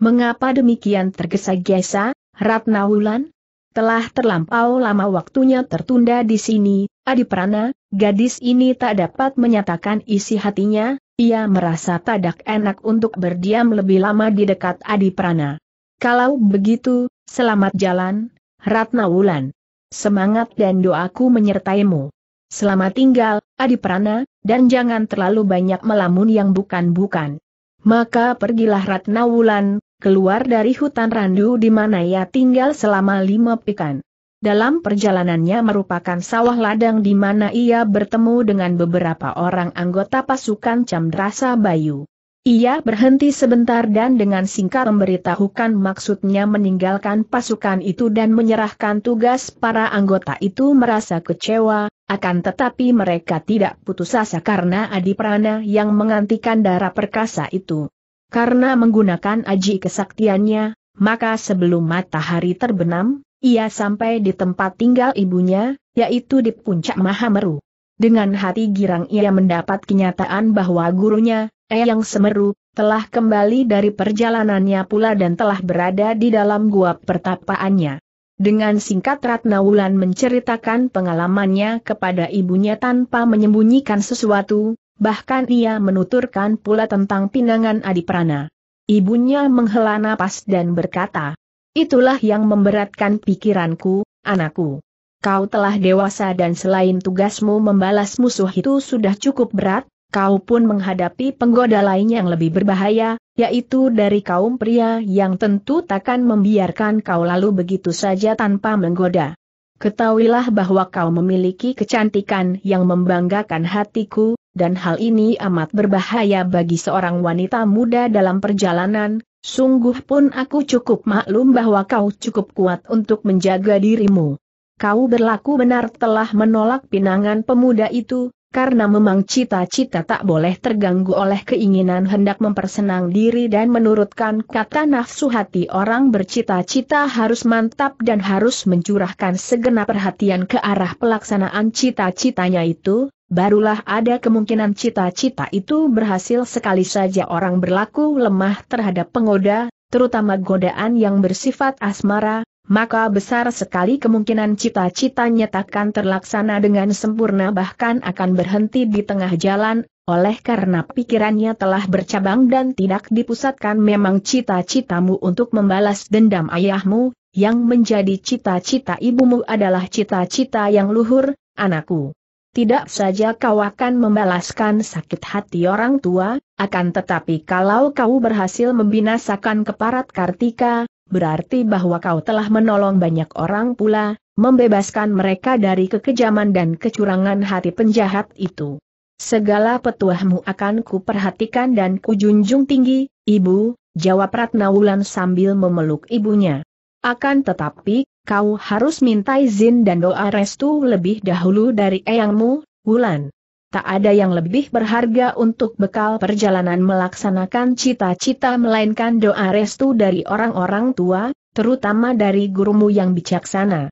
Mengapa demikian tergesa-gesa, Ratna Wulan? Telah terlampau lama waktunya tertunda di sini, Adi Prana. Gadis ini tak dapat menyatakan isi hatinya, ia merasa tidak enak untuk berdiam lebih lama di dekat Adi Prana. Kalau begitu, selamat jalan, Ratna Wulan. Semangat dan doaku menyertaimu. Selamat tinggal, Adi Prana, dan jangan terlalu banyak melamun yang bukan-bukan. Maka pergilah Ratna Wulan, keluar dari hutan randu di mana ia tinggal selama 5 pekan. Dalam perjalanannya merupakan sawah ladang di mana ia bertemu dengan beberapa orang anggota pasukan Chandrasa Bayu. Ia berhenti sebentar dan dengan singkat memberitahukan maksudnya meninggalkan pasukan itu dan menyerahkan tugas. Para anggota itu merasa kecewa, akan tetapi mereka tidak putus asa karena Adi Prana yang mengantikan darah perkasa itu. Karena menggunakan aji kesaktiannya, maka sebelum matahari terbenam, ia sampai di tempat tinggal ibunya, yaitu di puncak Mahameru. Dengan hati girang ia mendapat kenyataan bahwa gurunya, Eyang Semeru, telah kembali dari perjalanannya pula dan telah berada di dalam gua pertapaannya. Dengan singkat Ratna Wulan menceritakan pengalamannya kepada ibunya tanpa menyembunyikan sesuatu. Bahkan ia menuturkan pula tentang pinangan Adi Prana. Ibunya menghela napas dan berkata, "Itulah yang memberatkan pikiranku, anakku. Kau telah dewasa dan selain tugasmu membalas musuh itu sudah cukup berat, kau pun menghadapi penggoda lain yang lebih berbahaya, yaitu dari kaum pria yang tentu takkan membiarkan kau lalu begitu saja tanpa menggoda. Ketahuilah bahwa kau memiliki kecantikan yang membanggakan hatiku, dan hal ini amat berbahaya bagi seorang wanita muda dalam perjalanan. Sungguh pun aku cukup maklum bahwa kau cukup kuat untuk menjaga dirimu. Kau berlaku benar telah menolak pinangan pemuda itu, karena memang cita-cita tak boleh terganggu oleh keinginan hendak mempersenang diri dan menurutkan kata nafsu. Hati orang bercita-cita harus mantap dan harus mencurahkan segenap perhatian ke arah pelaksanaan cita-citanya itu, barulah ada kemungkinan cita-cita itu berhasil. Sekali saja orang berlaku lemah terhadap penggoda, terutama godaan yang bersifat asmara, maka besar sekali kemungkinan cita-citanya takkan terlaksana dengan sempurna, bahkan akan berhenti di tengah jalan, oleh karena pikirannya telah bercabang dan tidak dipusatkan. Memang cita-citamu untuk membalas dendam ayahmu, yang menjadi cita-cita ibumu adalah cita-cita yang luhur, anakku. Tidak saja kau akan membalaskan sakit hati orang tua, akan tetapi kalau kau berhasil membinasakan keparat Kartika, berarti bahwa kau telah menolong banyak orang pula, membebaskan mereka dari kekejaman dan kecurangan hati penjahat itu. Segala petuahmu akan kuperhatikan dan kujunjung tinggi, ibu," jawab Ratna Wulan sambil memeluk ibunya. "Akan tetapi, kau harus minta izin dan doa restu lebih dahulu dari eyangmu, Wulan. Tak ada yang lebih berharga untuk bekal perjalanan melaksanakan cita-cita melainkan doa restu dari orang-orang tua, terutama dari gurumu yang bijaksana."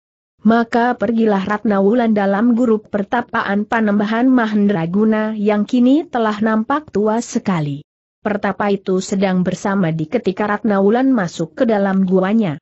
Maka pergilah Ratna Wulan dalam guru pertapaan Panembahan Mahendraguna yang kini telah nampak tua sekali. Pertapa itu sedang bersamadi ketika Ratna Wulan masuk ke dalam guanya.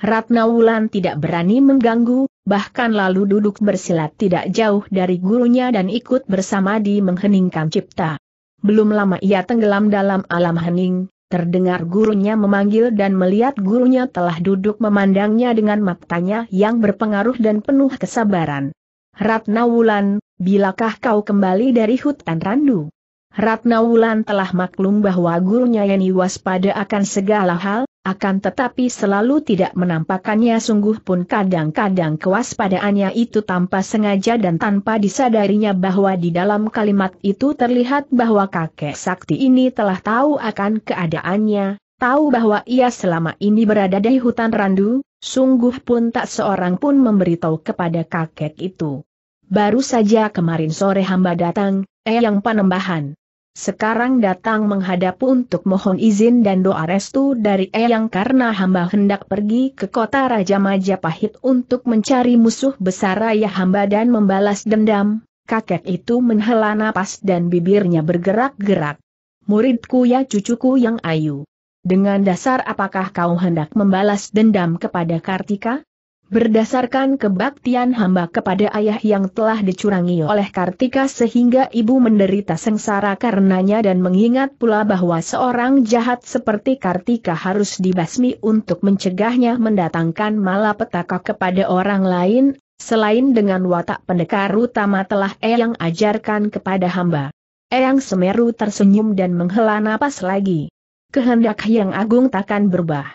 Ratna Wulan tidak berani mengganggu, bahkan lalu duduk bersilat tidak jauh dari gurunya dan ikut bersamadi mengheningkan cipta. Belum lama ia tenggelam dalam alam hening, terdengar gurunya memanggil dan melihat gurunya telah duduk memandangnya dengan matanya yang berpengaruh dan penuh kesabaran. "Ratna Wulan, bilakah kau kembali dari hutan randu?" Ratna Wulan telah maklum bahwa gurunya yang waspada akan segala hal, akan tetapi selalu tidak menampakkannya. Sungguh pun kadang-kadang kewaspadaannya itu tanpa sengaja dan tanpa disadarinya bahwa di dalam kalimat itu terlihat bahwa kakek sakti ini telah tahu akan keadaannya, tahu bahwa ia selama ini berada di hutan randu. Sungguh pun tak seorang pun memberitahu kepada kakek itu. "Baru saja kemarin sore hamba datang, Eyang Panembahan. Sekarang datang menghadap untuk mohon izin dan doa restu dari eyang karena hamba hendak pergi ke kota Raja Majapahit untuk mencari musuh besar ayah hamba dan membalas dendam." Kakek itu menghela napas dan bibirnya bergerak-gerak. "Muridku ya, cucuku yang ayu. Dengan dasar apakah kau hendak membalas dendam kepada Kartika? Berdasarkan kebaktian hamba kepada ayah yang telah dicurangi oleh Kartika sehingga ibu menderita sengsara karenanya dan mengingat pula bahwa seorang jahat seperti Kartika harus dibasmi untuk mencegahnya mendatangkan malapetaka kepada orang lain, selain dengan watak pendekar utama telah Eyang ajarkan kepada hamba. Eyang Semeru tersenyum dan menghela napas lagi. Kehendak yang agung takkan berubah.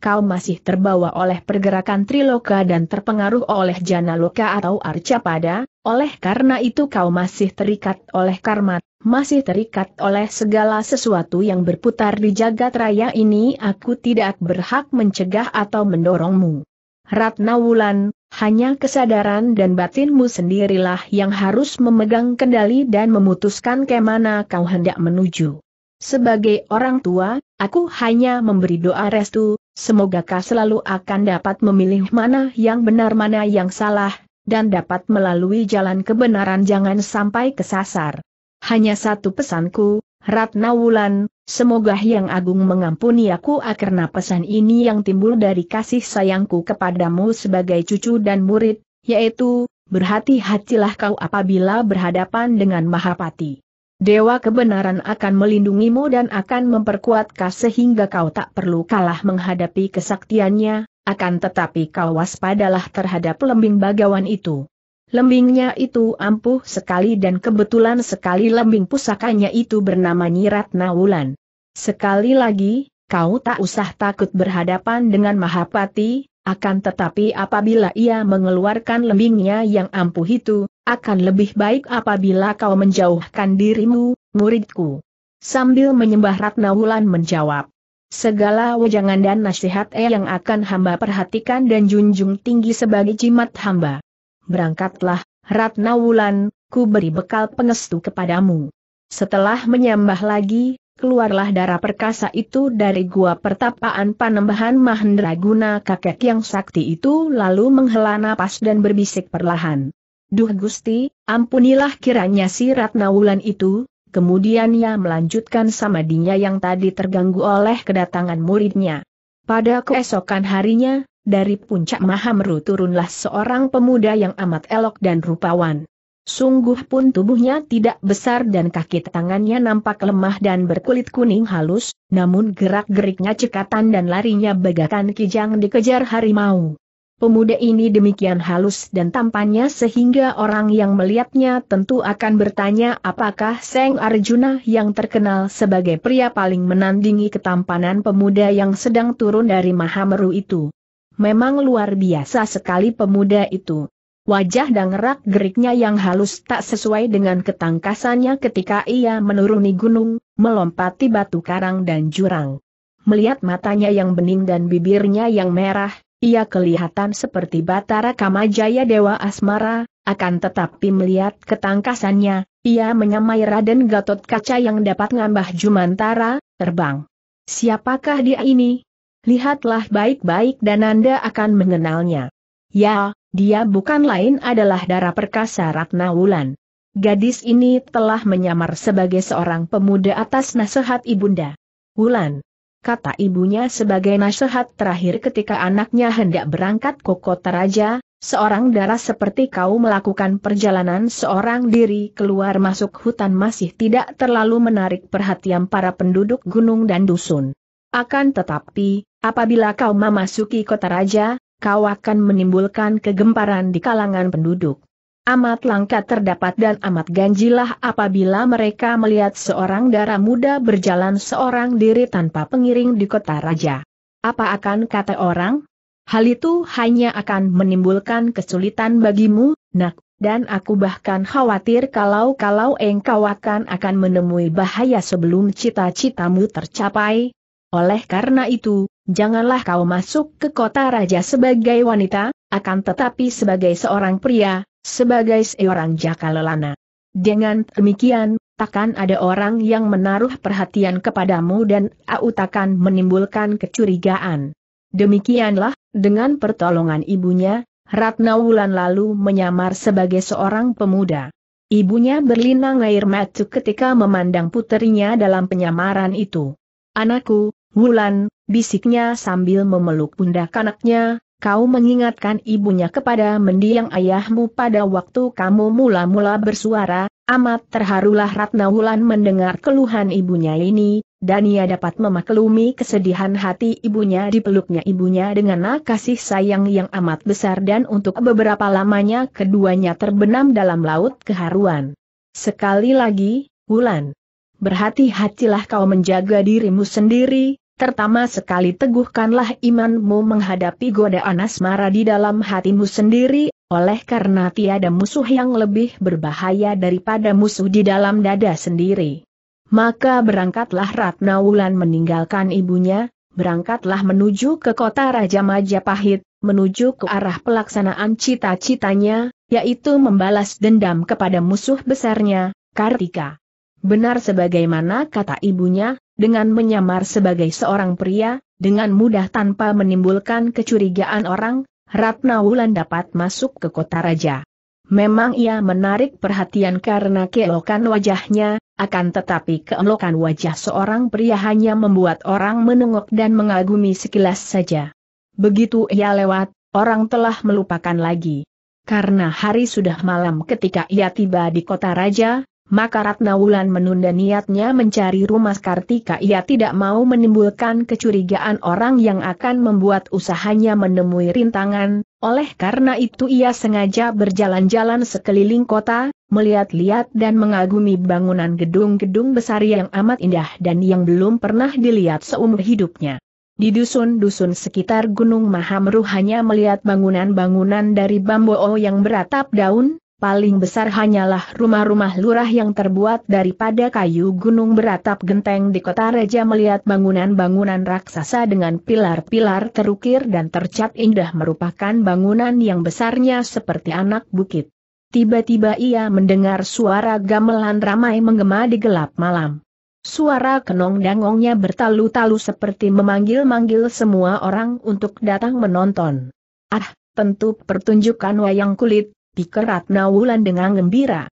Kau masih terbawa oleh pergerakan Triloka dan terpengaruh oleh Jana Loka atau Arcapada, oleh karena itu kau masih terikat oleh karma, masih terikat oleh segala sesuatu yang berputar di jagat raya ini. Aku tidak berhak mencegah atau mendorongmu. Ratna Wulan, hanya kesadaran dan batinmu sendirilah yang harus memegang kendali dan memutuskan ke mana kau hendak menuju. Sebagai orang tua, aku hanya memberi doa restu, semoga kau selalu akan dapat memilih mana yang benar mana yang salah, dan dapat melalui jalan kebenaran jangan sampai kesasar. Hanya satu pesanku, Ratna Wulan, semoga Yang Agung mengampuni aku karena pesan ini yang timbul dari kasih sayangku kepadamu sebagai cucu dan murid, yaitu, berhati-hatilah kau apabila berhadapan dengan Mahapati. Dewa kebenaran akan melindungimu dan akan memperkuat kau sehingga kau tak perlu kalah menghadapi kesaktiannya, akan tetapi kau waspadalah terhadap lembing bagawan itu. Lembingnya itu ampuh sekali dan kebetulan sekali lembing pusakanya itu bernama Nyi Ratna Wulan. Sekali lagi, kau tak usah takut berhadapan dengan Mahapati, akan tetapi apabila ia mengeluarkan lembingnya yang ampuh itu, akan lebih baik apabila kau menjauhkan dirimu, muridku. Sambil menyembah Ratna Wulan menjawab, segala wejangan dan nasihat yang akan hamba perhatikan dan junjung tinggi sebagai jimat hamba. Berangkatlah, Ratna Wulan, ku beri bekal pengestu kepadamu. Setelah menyembah lagi, keluarlah darah perkasa itu dari gua pertapaan Panembahan Mahendraguna kakek yang sakti itu lalu menghela napas dan berbisik perlahan. Duh Gusti, ampunilah kiranya si Ratna Wulan itu. Kemudian ia melanjutkan samadinya yang tadi terganggu oleh kedatangan muridnya. Pada keesokan harinya, dari puncak Mahameru turunlah seorang pemuda yang amat elok dan rupawan. Sungguh pun tubuhnya tidak besar dan kaki tangannya nampak lemah dan berkulit kuning halus, namun gerak-geriknya cekatan dan larinya bagaikan kijang dikejar harimau. Pemuda ini demikian halus dan tampannya sehingga orang yang melihatnya tentu akan bertanya apakah Seng Arjuna yang terkenal sebagai pria paling menandingi ketampanan pemuda yang sedang turun dari Mahameru itu. Memang luar biasa sekali pemuda itu. Wajah dan gerak-geriknya yang halus tak sesuai dengan ketangkasannya ketika ia menuruni gunung, melompati batu karang dan jurang. Melihat matanya yang bening dan bibirnya yang merah, ia kelihatan seperti Batara Kamajaya Dewa Asmara, akan tetapi melihat ketangkasannya, ia menyamai Raden Gatot Kaca yang dapat ngambah jumantara, terbang. Siapakah dia ini? Lihatlah baik-baik dan Anda akan mengenalnya. Ya, dia bukan lain adalah darah perkasa Ratna Wulan. Gadis ini telah menyamar sebagai seorang pemuda atas nasihat ibunda. Wulan, kata ibunya sebagai nasihat terakhir ketika anaknya hendak berangkat ke Kota Raja, seorang darah seperti kau melakukan perjalanan seorang diri keluar masuk hutan masih tidak terlalu menarik perhatian para penduduk gunung dan dusun. Akan tetapi, apabila kau memasuki Kota Raja, kau akan menimbulkan kegemparan di kalangan penduduk. Amat langka terdapat dan amat ganjilah apabila mereka melihat seorang darah muda berjalan seorang diri tanpa pengiring di Kota Raja. Apa akan kata orang? Hal itu hanya akan menimbulkan kesulitan bagimu, nak, dan aku bahkan khawatir kalau engkau akan menemui bahaya sebelum cita-citamu tercapai. Oleh karena itu, janganlah kau masuk ke Kota Raja sebagai wanita, akan tetapi sebagai seorang pria, sebagai seorang jakalelana. Dengan demikian, takkan ada orang yang menaruh perhatian kepadamu dan aku takkan menimbulkan kecurigaan. Demikianlah, dengan pertolongan ibunya, Ratna Wulan lalu menyamar sebagai seorang pemuda. Ibunya berlinang air mata ketika memandang putrinya dalam penyamaran itu. Anakku, "Wulan," bisiknya sambil memeluk pundak anaknya, "kau mengingatkan ibunya kepada mendiang ayahmu pada waktu kamu mula-mula bersuara." Amat terharulah Ratna Wulan mendengar keluhan ibunya ini, dan ia dapat memaklumi kesedihan hati ibunya. Dipeluknya ibunya dengan kasih sayang yang amat besar, dan untuk beberapa lamanya keduanya terbenam dalam laut keharuan. "Sekali lagi, Wulan, berhati-hatilah kau menjaga dirimu sendiri. Pertama sekali teguhkanlah imanmu menghadapi godaan asmara di dalam hatimu sendiri, oleh karena tiada musuh yang lebih berbahaya daripada musuh di dalam dada sendiri." Maka berangkatlah Ratna Wulan meninggalkan ibunya, berangkatlah menuju ke kota Raja Majapahit, menuju ke arah pelaksanaan cita-citanya, yaitu membalas dendam kepada musuh besarnya, Kartika. Benar sebagaimana kata ibunya, dengan menyamar sebagai seorang pria, dengan mudah tanpa menimbulkan kecurigaan orang, Ratna Wulan dapat masuk ke kota raja. Memang ia menarik perhatian karena keelokan wajahnya, akan tetapi keelokan wajah seorang pria hanya membuat orang menengok dan mengagumi sekilas saja. Begitu ia lewat, orang telah melupakan lagi. Karena hari sudah malam ketika ia tiba di kota raja, maka Ratna Wulan menunda niatnya mencari rumah Kartika. Ia tidak mau menimbulkan kecurigaan orang yang akan membuat usahanya menemui rintangan. Oleh karena itu ia sengaja berjalan-jalan sekeliling kota, melihat-lihat dan mengagumi bangunan gedung-gedung besar yang amat indah dan yang belum pernah dilihat seumur hidupnya. Di dusun-dusun sekitar Gunung Mahameru hanya melihat bangunan-bangunan dari bambu yang beratap daun. Paling besar hanyalah rumah-rumah lurah yang terbuat daripada kayu gunung beratap genteng. Di kota raja melihat bangunan-bangunan raksasa dengan pilar-pilar terukir dan tercat indah merupakan bangunan yang besarnya seperti anak bukit. Tiba-tiba ia mendengar suara gamelan ramai menggema di gelap malam. Suara kenong-dangongnya bertalu-talu seperti memanggil-manggil semua orang untuk datang menonton. "Ah, tentu pertunjukan wayang kulit," pikir Ratna Wulan dengan gembira.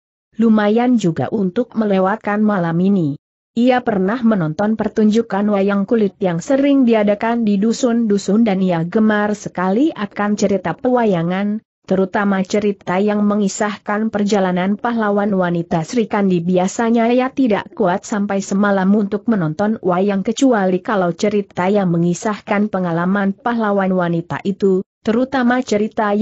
Lumayan juga untuk melewatkan malam ini. Ia pernah menonton pertunjukan wayang kulit yang sering diadakan di dusun-dusun dan ia gemar sekali akan cerita pewayangan, terutama cerita yang mengisahkan perjalanan pahlawan wanita Sri Kandi. Biasanya ia tidak kuat sampai semalam untuk menonton wayang kecuali kalau cerita yang mengisahkan pengalaman pahlawan wanita itu. Terutama sekali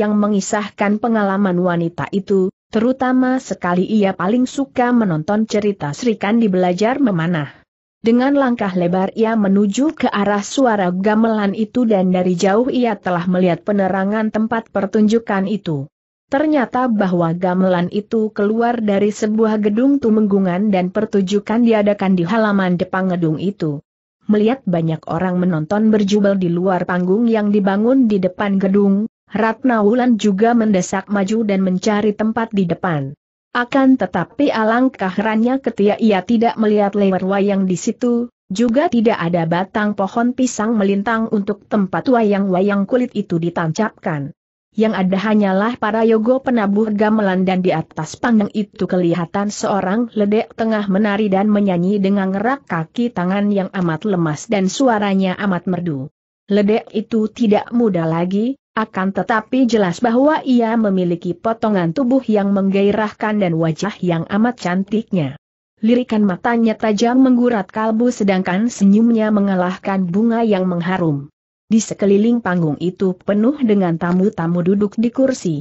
ia paling suka menonton cerita Sri Kandi belajar memanah. Dengan langkah lebar ia menuju ke arah suara gamelan itu dan dari jauh ia telah melihat penerangan tempat pertunjukan itu. Ternyata bahwa gamelan itu keluar dari sebuah gedung tumenggungan dan pertunjukan diadakan di halaman depan gedung itu. Melihat banyak orang menonton berjubel di luar panggung yang dibangun di depan gedung, Ratna Wulan juga mendesak maju dan mencari tempat di depan. Akan tetapi alangkah herannya ketika ia tidak melihat layar wayang di situ, juga tidak ada batang pohon pisang melintang untuk tempat wayang-wayang kulit itu ditancapkan. Yang ada hanyalah para yogo penabuh gamelan dan di atas panggung itu kelihatan seorang ledek tengah menari dan menyanyi dengan gerak kaki tangan yang amat lemas dan suaranya amat merdu. Ledek itu tidak muda lagi, akan tetapi jelas bahwa ia memiliki potongan tubuh yang menggairahkan dan wajah yang amat cantiknya. Lirikan matanya tajam menggurat kalbu sedangkan senyumnya mengalahkan bunga yang mengharum. Di sekeliling panggung itu penuh dengan tamu-tamu duduk di kursi.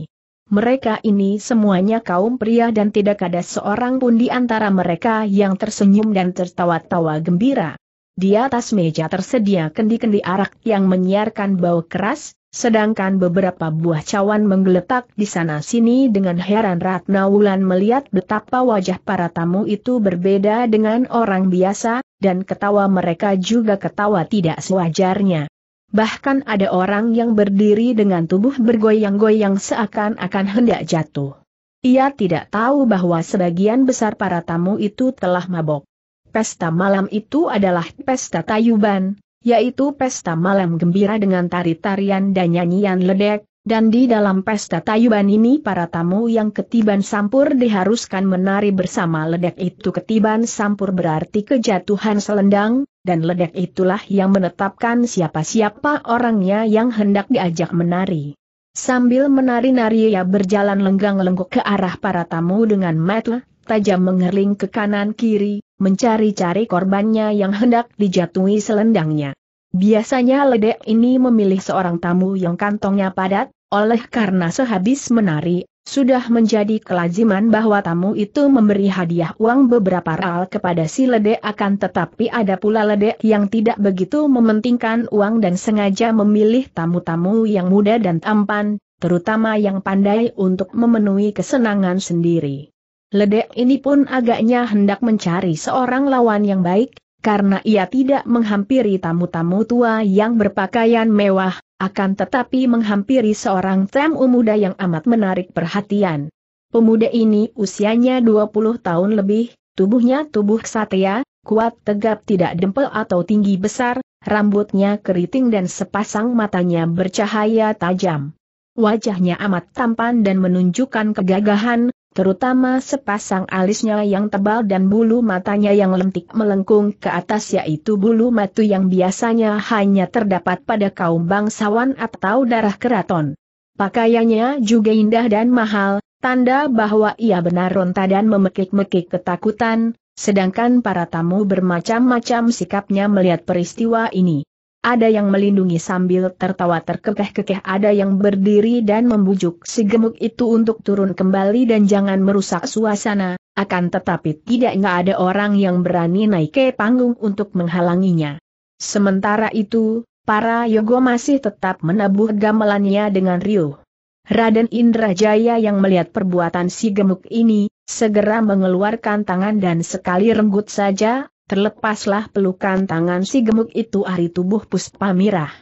Mereka ini semuanya kaum pria dan tidak ada seorang pun di antara mereka yang tersenyum dan tertawa-tawa gembira. Di atas meja tersedia kendi-kendi arak yang menyiarkan bau keras, sedangkan beberapa buah cawan menggeletak di sana-sini. Dengan heran Ratna Wulan melihat betapa wajah para tamu itu berbeda dengan orang biasa, dan ketawa mereka juga ketawa tidak sewajarnya. Bahkan ada orang yang berdiri dengan tubuh bergoyang-goyang seakan-akan hendak jatuh. Ia tidak tahu bahwa sebagian besar para tamu itu telah mabok. Pesta malam itu adalah pesta tayuban, yaitu pesta malam gembira dengan tari-tarian dan nyanyian ledek, dan di dalam pesta tayuban ini para tamu yang ketiban sampur diharuskan menari bersama ledek itu. Ketiban sampur berarti kejatuhan selendang, dan ledek itulah yang menetapkan siapa-siapa orangnya yang hendak diajak menari. Sambil menari-nari ia berjalan lenggang-lenggok ke arah para tamu dengan mata tajam mengerling ke kanan-kiri, mencari-cari korbannya yang hendak dijatuhi selendangnya. Biasanya ledek ini memilih seorang tamu yang kantongnya padat, oleh karena sehabis menari, sudah menjadi kelaziman bahwa tamu itu memberi hadiah uang beberapa ral kepada si ledek, akan tetapi ada pula ledek yang tidak begitu mementingkan uang dan sengaja memilih tamu-tamu yang muda dan tampan, terutama yang pandai untuk memenuhi kesenangan sendiri. Ledek ini pun agaknya hendak mencari seorang lawan yang baik, karena ia tidak menghampiri tamu-tamu tua yang berpakaian mewah, akan tetapi menghampiri seorang tamu muda yang amat menarik perhatian. Pemuda ini usianya 20 tahun lebih, tubuhnya tubuh ksatria, kuat tegap tidak dempel atau tinggi besar, rambutnya keriting dan sepasang matanya bercahaya tajam. Wajahnya amat tampan dan menunjukkan kegagahan, terutama sepasang alisnya yang tebal dan bulu matanya yang lentik melengkung ke atas, yaitu bulu mata yang biasanya hanya terdapat pada kaum bangsawan atau darah keraton. Pakaiannya juga indah dan mahal, tanda bahwa ia benar ronta dan memekik-mekik ketakutan, sedangkan para tamu bermacam-macam sikapnya melihat peristiwa ini. Ada yang melindungi sambil tertawa terkekeh-kekeh, ada yang berdiri dan membujuk si gemuk itu untuk turun kembali dan jangan merusak suasana, akan tetapi tidak ada orang yang berani naik ke panggung untuk menghalanginya. Sementara itu, para yogo masih tetap menabuh gamelannya dengan riuh. Raden Indrajaya yang melihat perbuatan si gemuk ini, segera mengeluarkan tangan dan sekali renggut saja, terlepaslah pelukan tangan si gemuk itu dari tubuh Puspamirah.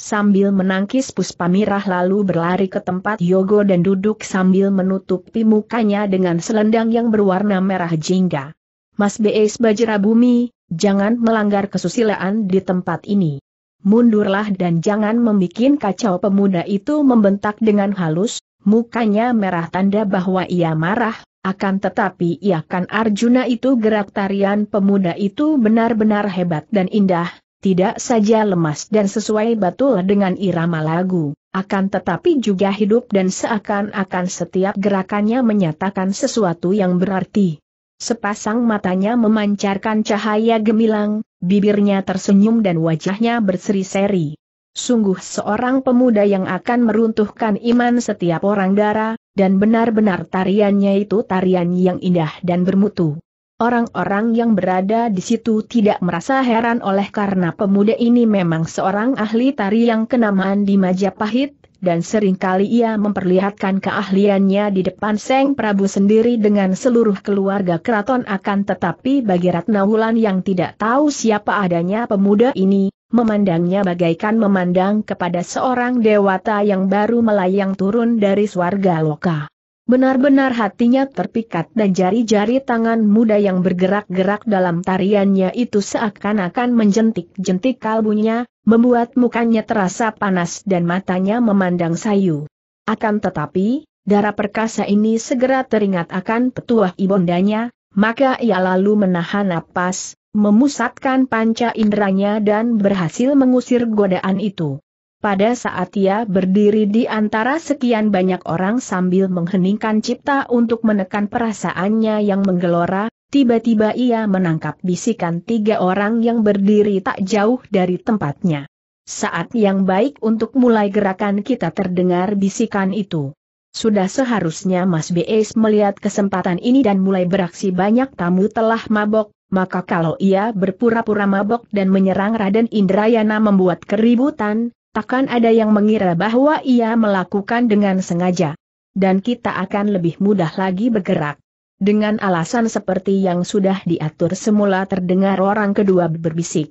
Sambil menangkis, Puspamirah lalu berlari ke tempat yogo dan duduk sambil menutupi mukanya dengan selendang yang berwarna merah jingga. "Mas B.I. Bajra Bumi, jangan melanggar kesusilaan di tempat ini. Mundurlah dan jangan membikin kacau." Pemuda itu membentak dengan halus, mukanya merah tanda bahwa ia marah. Akan tetapi ia kan Arjuna itu, gerak tarian pemuda itu benar-benar hebat dan indah, tidak saja lemas dan sesuai betul dengan irama lagu, akan tetapi juga hidup dan seakan-akan setiap gerakannya menyatakan sesuatu yang berarti. Sepasang matanya memancarkan cahaya gemilang, bibirnya tersenyum dan wajahnya berseri-seri. Sungguh seorang pemuda yang akan meruntuhkan iman setiap orang dara, dan benar-benar tariannya itu tarian yang indah dan bermutu. Orang-orang yang berada di situ tidak merasa heran oleh karena pemuda ini memang seorang ahli tari yang kenamaan di Majapahit, dan seringkali ia memperlihatkan keahliannya di depan Seng Prabu sendiri dengan seluruh keluarga keraton. Akan tetapi bagi Ratna Wulan yang tidak tahu siapa adanya pemuda ini, memandangnya bagaikan memandang kepada seorang dewata yang baru melayang turun dari swarga loka. Benar-benar hatinya terpikat dan jari-jari tangan muda yang bergerak-gerak dalam tariannya itu seakan-akan menjentik-jentik kalbunya, membuat mukanya terasa panas dan matanya memandang sayu. Akan tetapi, darah perkasa ini segera teringat akan petuah ibundanya, maka ia lalu menahan napas, memusatkan panca inderanya dan berhasil mengusir godaan itu. Pada saat ia berdiri di antara sekian banyak orang sambil mengheningkan cipta untuk menekan perasaannya yang menggelora, tiba-tiba ia menangkap bisikan tiga orang yang berdiri tak jauh dari tempatnya. "Saat yang baik untuk mulai gerakan kita," terdengar bisikan itu. Sudah seharusnya Mas B.S. melihat kesempatan ini dan mulai beraksi. Banyak tamu telah mabok, maka kalau ia berpura-pura mabok dan menyerang Raden Indrayana membuat keributan, takkan ada yang mengira bahwa ia melakukan dengan sengaja. Dan kita akan lebih mudah lagi bergerak. Dengan alasan seperti yang sudah diatur semula, terdengar orang kedua berbisik.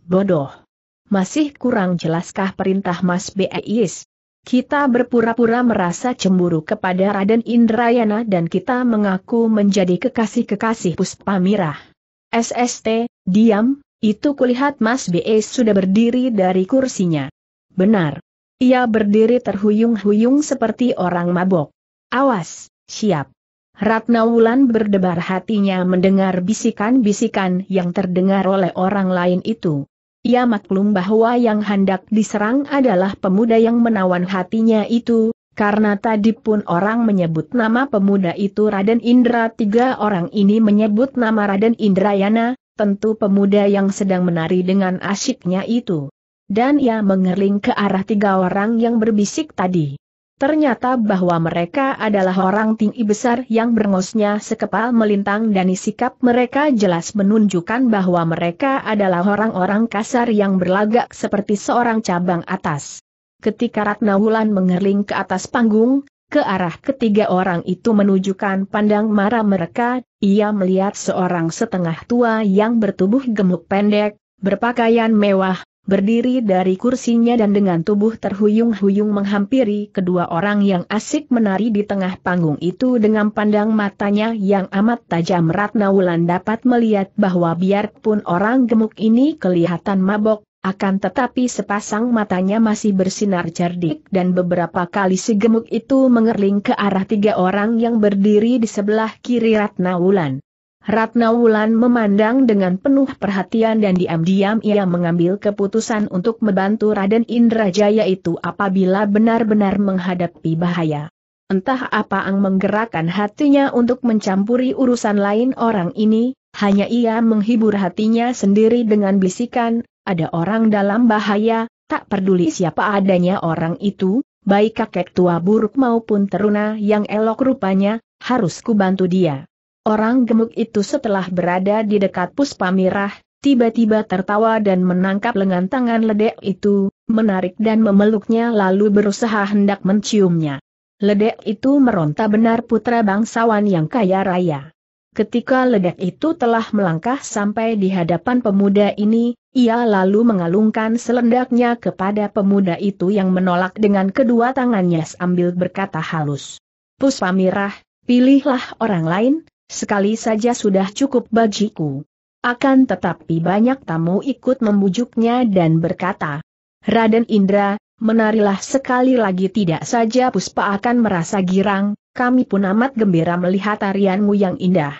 "Bodoh. Masih kurang jelaskah perintah Mas B.I.S.? Kita berpura-pura merasa cemburu kepada Raden Indrayana dan kita mengaku menjadi kekasih-kekasih Puspamirah." "SST, diam!" Itu kulihat Mas B.S. sudah berdiri dari kursinya. Benar. Ia berdiri terhuyung-huyung seperti orang mabok. "Awas, siap!" Ratna Wulan berdebar hatinya mendengar bisikan-bisikan yang terdengar oleh orang lain itu. Ia maklum bahwa yang hendak diserang adalah pemuda yang menawan hatinya itu, karena tadi pun orang menyebut nama pemuda itu Raden Indra. Tiga orang ini menyebut nama Raden Indrayana, tentu pemuda yang sedang menari dengan asyiknya itu. Dan ia mengerling ke arah tiga orang yang berbisik tadi. Ternyata bahwa mereka adalah orang tinggi besar yang brengosnya sekepal melintang dan sikap mereka jelas menunjukkan bahwa mereka adalah orang-orang kasar yang berlagak seperti seorang cabang atas. Ketika Ratna Wulan mengerling ke atas panggung, ke arah ketiga orang itu menunjukkan pandang mara mereka, ia melihat seorang setengah tua yang bertubuh gemuk pendek, berpakaian mewah, berdiri dari kursinya dan dengan tubuh terhuyung-huyung menghampiri kedua orang yang asik menari di tengah panggung itu. Dengan pandang matanya yang amat tajam, Ratna Wulan dapat melihat bahwa biarpun orang gemuk ini kelihatan mabok, akan tetapi sepasang matanya masih bersinar cerdik dan beberapa kali si gemuk itu mengerling ke arah tiga orang yang berdiri di sebelah kiri Ratna Wulan. Ratna Wulan memandang dengan penuh perhatian dan diam-diam ia mengambil keputusan untuk membantu Raden Indrajaya itu apabila benar-benar menghadapi bahaya. Entah apa yang menggerakkan hatinya untuk mencampuri urusan lain orang ini, hanya ia menghibur hatinya sendiri dengan bisikan, "Ada orang dalam bahaya, tak peduli siapa adanya orang itu, baik kakek tua buruk maupun teruna yang elok rupanya, harus kubantu dia." Orang gemuk itu setelah berada di dekat Puspamirah, tiba-tiba tertawa dan menangkap lengan tangan ledek itu, menarik dan memeluknya lalu berusaha hendak menciumnya. Ledek itu meronta benar putra bangsawan yang kaya raya. Ketika ledek itu telah melangkah sampai di hadapan pemuda ini, ia lalu mengalungkan selendaknya kepada pemuda itu yang menolak dengan kedua tangannya sambil berkata halus, "Puspamirah, pilihlah orang lain. Sekali saja sudah cukup bagiku." Akan tetapi banyak tamu ikut membujuknya dan berkata, "Raden Indra, menarilah sekali lagi, tidak saja Puspa akan merasa girang, kami pun amat gembira melihat tarianmu yang indah."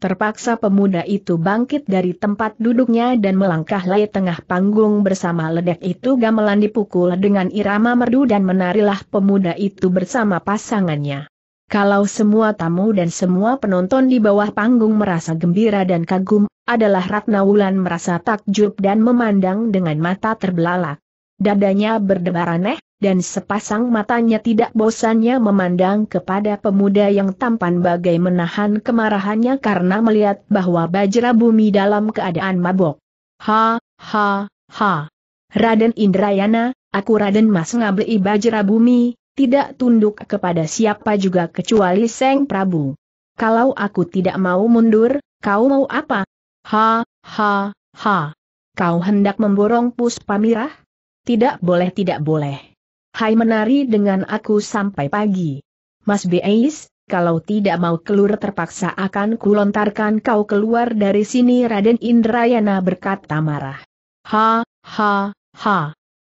Terpaksa pemuda itu bangkit dari tempat duduknya dan melangkah lay tengah panggung bersama ledek itu. Gamelan dipukul dengan irama merdu dan menarilah pemuda itu bersama pasangannya. Kalau semua tamu dan semua penonton di bawah panggung merasa gembira dan kagum, adalah Ratna Wulan merasa takjub dan memandang dengan mata terbelalak. Dadanya berdebar aneh, dan sepasang matanya tidak bosannya memandang kepada pemuda yang tampan bagai menahan kemarahannya karena melihat bahwa Bajra Bumi dalam keadaan mabok. "Ha, ha, ha. Raden Indrayana, aku Raden Mas Ngabehi Bajra Bumi, tidak tunduk kepada siapa juga kecuali Seng Prabu. Kalau aku tidak mau mundur, kau mau apa? Ha, ha, ha. Kau hendak memborong Puspamirah? Tidak boleh, tidak boleh. Hai, menari dengan aku sampai pagi. Mas Beis, kalau tidak mau keluar terpaksa akan kulontarkan kau keluar dari sini." Raden Indrayana berkata marah, "Ha, ha, ha.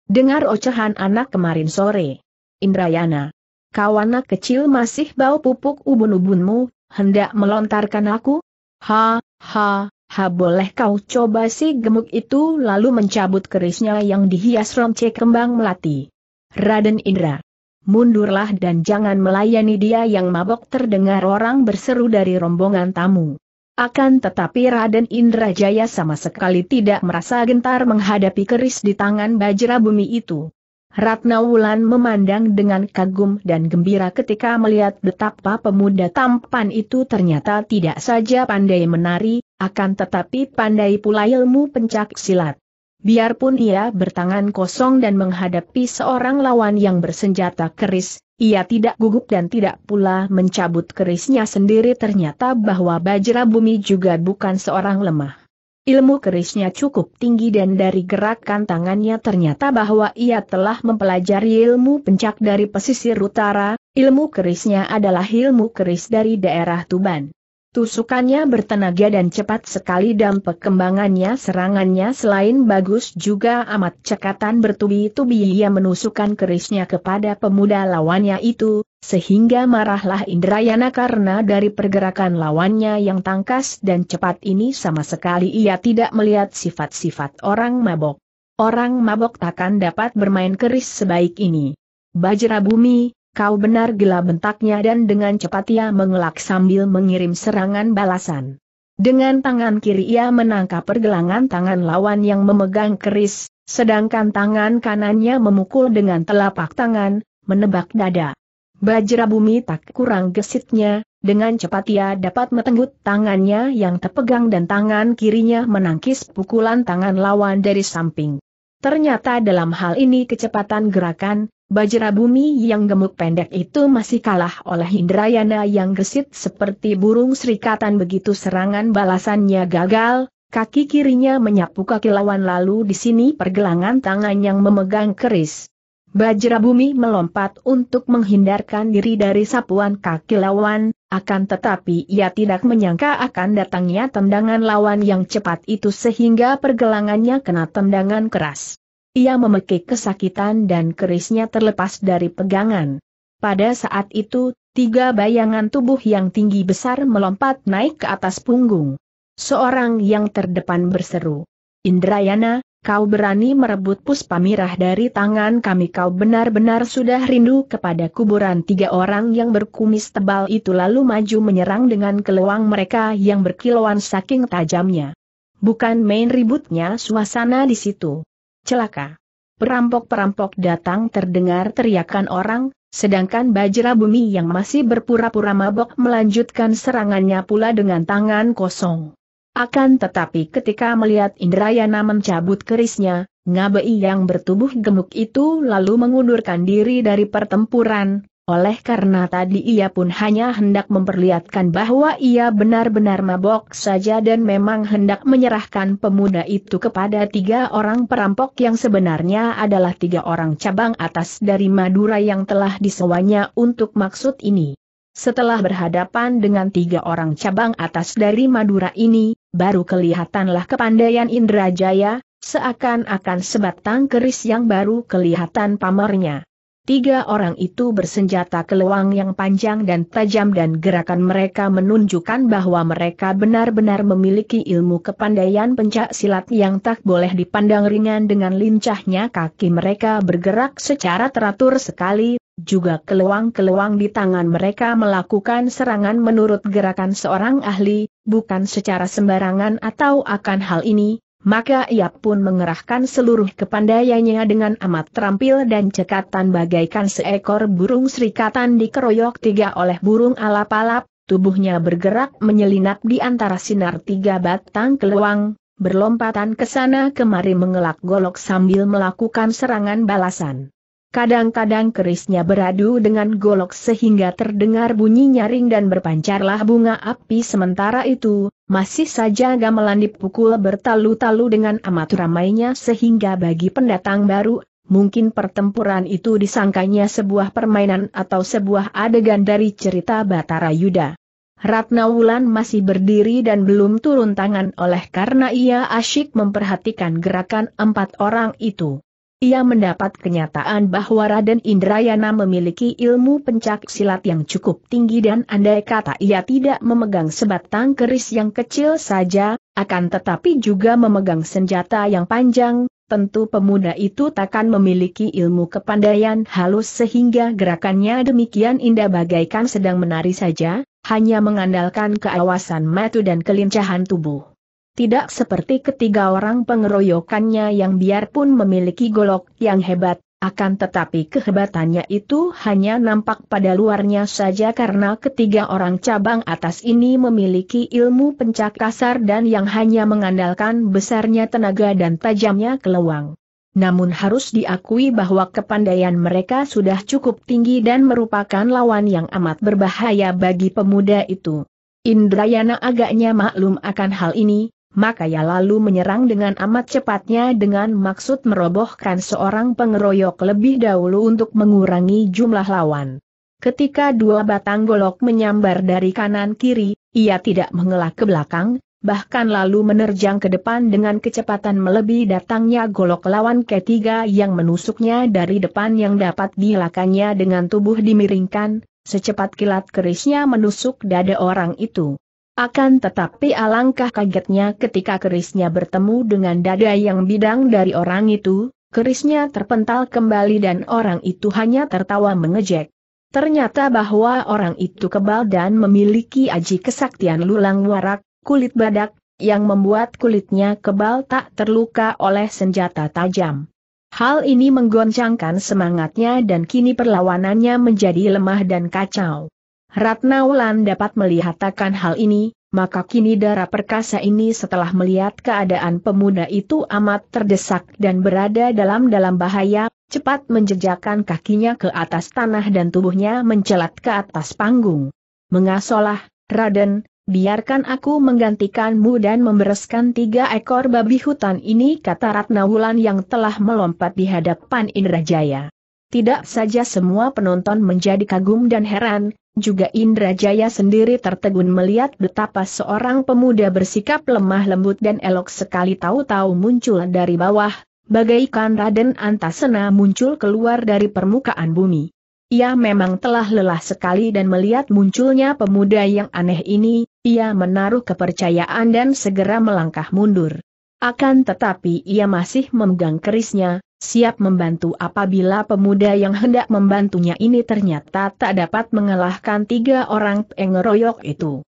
Dengar ocehan anak kemarin sore. Indrayana, kau anak kecil masih bau pupuk ubun-ubunmu, hendak melontarkan aku? Ha, ha, ha. Boleh kau coba." Si gemuk itu lalu mencabut kerisnya yang dihias romce kembang melati. "Raden Indra, mundurlah dan jangan melayani dia yang mabok," terdengar orang berseru dari rombongan tamu. Akan tetapi Raden Indrajaya sama sekali tidak merasa gentar menghadapi keris di tangan Bajra Bumi itu. Ratna Wulan memandang dengan kagum dan gembira ketika melihat betapa pemuda tampan itu ternyata tidak saja pandai menari, akan tetapi pandai pula ilmu pencak silat. Biarpun ia bertangan kosong dan menghadapi seorang lawan yang bersenjata keris, ia tidak gugup dan tidak pula mencabut kerisnya sendiri. Ternyata bahwa Bajra Bumi juga bukan seorang lemah. Ilmu kerisnya cukup tinggi dan dari gerakan tangannya ternyata bahwa ia telah mempelajari ilmu pencak dari pesisir utara. Ilmu kerisnya adalah ilmu keris dari daerah Tuban. Tusukannya bertenaga dan cepat sekali dampak kembangannya, serangannya selain bagus juga amat cekatan bertubi-tubi. Ia menusukkan kerisnya kepada pemuda lawannya itu, sehingga marahlah Indrayana karena dari pergerakan lawannya yang tangkas dan cepat ini sama sekali ia tidak melihat sifat-sifat orang mabok. Orang mabok takkan dapat bermain keris sebaik ini. Bajra Bumi, kau benar gila, bentaknya, dan dengan cepat ia mengelak sambil mengirim serangan balasan. Dengan tangan kiri ia menangkap pergelangan tangan lawan yang memegang keris, sedangkan tangan kanannya memukul dengan telapak tangan, menebak dada. Bajra Bumi tak kurang gesitnya, dengan cepat ia dapat metenggut tangannya yang terpegang dan tangan kirinya menangkis pukulan tangan lawan dari samping. Ternyata dalam hal ini kecepatan gerakan Bajra Bumi yang gemuk pendek itu masih kalah oleh Indrayana yang gesit seperti burung serikatan. Begitu serangan balasannya gagal, kaki kirinya menyapu kaki lawan, lalu di sini pergelangan tangan yang memegang keris. Bajra Bumi melompat untuk menghindarkan diri dari sapuan kaki lawan, akan tetapi ia tidak menyangka akan datangnya tendangan lawan yang cepat itu sehingga pergelangannya kena tendangan keras. Ia memekik kesakitan dan kerisnya terlepas dari pegangan. Pada saat itu, tiga bayangan tubuh yang tinggi besar melompat naik ke atas punggung. Seorang yang terdepan berseru, "Indrayana, kau berani merebut Puspamirah dari tangan kami? Kau benar-benar sudah rindu kepada kuburan." Tiga orang yang berkumis tebal itu lalu maju menyerang dengan kelewang mereka yang berkilauan saking tajamnya. Bukan main ributnya suasana di situ. "Celaka! Perampok-perampok datang!" terdengar teriakan orang, sedangkan Bajra Bumi yang masih berpura-pura mabok melanjutkan serangannya pula dengan tangan kosong. Akan tetapi ketika melihat Indrayana mencabut kerisnya, Ngabehi yang bertubuh gemuk itu lalu mengundurkan diri dari pertempuran, oleh karena tadi ia pun hanya hendak memperlihatkan bahwa ia benar-benar mabok saja dan memang hendak menyerahkan pemuda itu kepada tiga orang perampok yang sebenarnya adalah tiga orang cabang atas dari Madura yang telah disewanya untuk maksud ini. Setelah berhadapan dengan tiga orang cabang atas dari Madura ini, baru kelihatanlah kepandaian Indrajaya, seakan-akan sebatang keris yang baru kelihatan pamernya. Tiga orang itu bersenjata kelewang yang panjang dan tajam dan gerakan mereka menunjukkan bahwa mereka benar-benar memiliki ilmu kepandaian pencak silat yang tak boleh dipandang ringan. Dengan lincahnya kaki mereka bergerak secara teratur sekali, juga kelewang-kelewang di tangan mereka melakukan serangan menurut gerakan seorang ahli, bukan secara sembarangan. Atau akan hal ini, maka ia pun mengerahkan seluruh kepandaiannya dengan amat terampil dan cekatan, bagaikan seekor burung serikatan dikeroyok tiga oleh burung alap-alap. Tubuhnya bergerak menyelinap di antara sinar tiga batang kelewang, berlompatan ke sana kemari mengelak golok sambil melakukan serangan balasan. Kadang-kadang kerisnya beradu dengan golok sehingga terdengar bunyi nyaring dan berpancarlah bunga api. Sementara itu, masih saja gamelan dipukul bertalu-talu dengan amat ramainya sehingga bagi pendatang baru, mungkin pertempuran itu disangkanya sebuah permainan atau sebuah adegan dari cerita Batara Yuda. Ratna Wulan masih berdiri dan belum turun tangan oleh karena ia asyik memperhatikan gerakan empat orang itu. Ia mendapat kenyataan bahwa Raden Indrayana memiliki ilmu pencak silat yang cukup tinggi dan andai kata ia tidak memegang sebatang keris yang kecil saja, akan tetapi juga memegang senjata yang panjang, tentu pemuda itu takkan memiliki ilmu kepandaian halus sehingga gerakannya demikian indah bagaikan sedang menari saja, hanya mengandalkan keawasan mata dan kelincahan tubuh. Tidak seperti ketiga orang pengeroyokannya yang biarpun memiliki golok yang hebat, akan tetapi kehebatannya itu hanya nampak pada luarnya saja karena ketiga orang cabang atas ini memiliki ilmu pencak kasar dan yang hanya mengandalkan besarnya tenaga dan tajamnya kelewang. Namun harus diakui bahwa kepandaian mereka sudah cukup tinggi dan merupakan lawan yang amat berbahaya bagi pemuda itu. Indrayana agaknya maklum akan hal ini, maka ia lalu menyerang dengan amat cepatnya dengan maksud merobohkan seorang pengeroyok lebih dahulu untuk mengurangi jumlah lawan. Ketika dua batang golok menyambar dari kanan kiri, Ia tidak mengelak ke belakang, bahkan lalu menerjang ke depan dengan kecepatan melebihi datangnya golok lawan ketiga yang menusuknya dari depan yang dapat dielakkannya dengan tubuh dimiringkan, secepat kilat kerisnya menusuk dada orang itu. Akan tetapi alangkah kagetnya ketika kerisnya bertemu dengan dada yang bidang dari orang itu, kerisnya terpental kembali dan orang itu hanya tertawa mengejek. Ternyata bahwa orang itu kebal dan memiliki aji kesaktian lulang warak, kulit badak, yang membuat kulitnya kebal tak terluka oleh senjata tajam. Hal ini menggoncangkan semangatnya dan kini perlawanannya menjadi lemah dan kacau. Ratna Wulan dapat melihat akan hal ini, maka kini darah perkasa ini setelah melihat keadaan pemuda itu amat terdesak dan berada dalam bahaya, cepat menjejakkan kakinya ke atas tanah dan tubuhnya mencelat ke atas panggung. "Mengasolah, Raden, biarkan aku menggantikanmu dan membereskan 3 ekor babi hutan ini," kata Ratna Wulan yang telah melompat di hadapan Indrajaya. Tidak saja semua penonton menjadi kagum dan heran, juga Indrajaya sendiri tertegun melihat betapa seorang pemuda bersikap lemah lembut dan elok sekali tahu-tahu muncul dari bawah, bagaikan Raden Antasena muncul keluar dari permukaan bumi. Ia memang telah lelah sekali dan melihat munculnya pemuda yang aneh ini, ia menaruh kepercayaan dan segera melangkah mundur. Akan tetapi ia masih memegang kerisnya, siap membantu apabila pemuda yang hendak membantunya ini ternyata tak dapat mengalahkan 3 orang pengeroyok itu.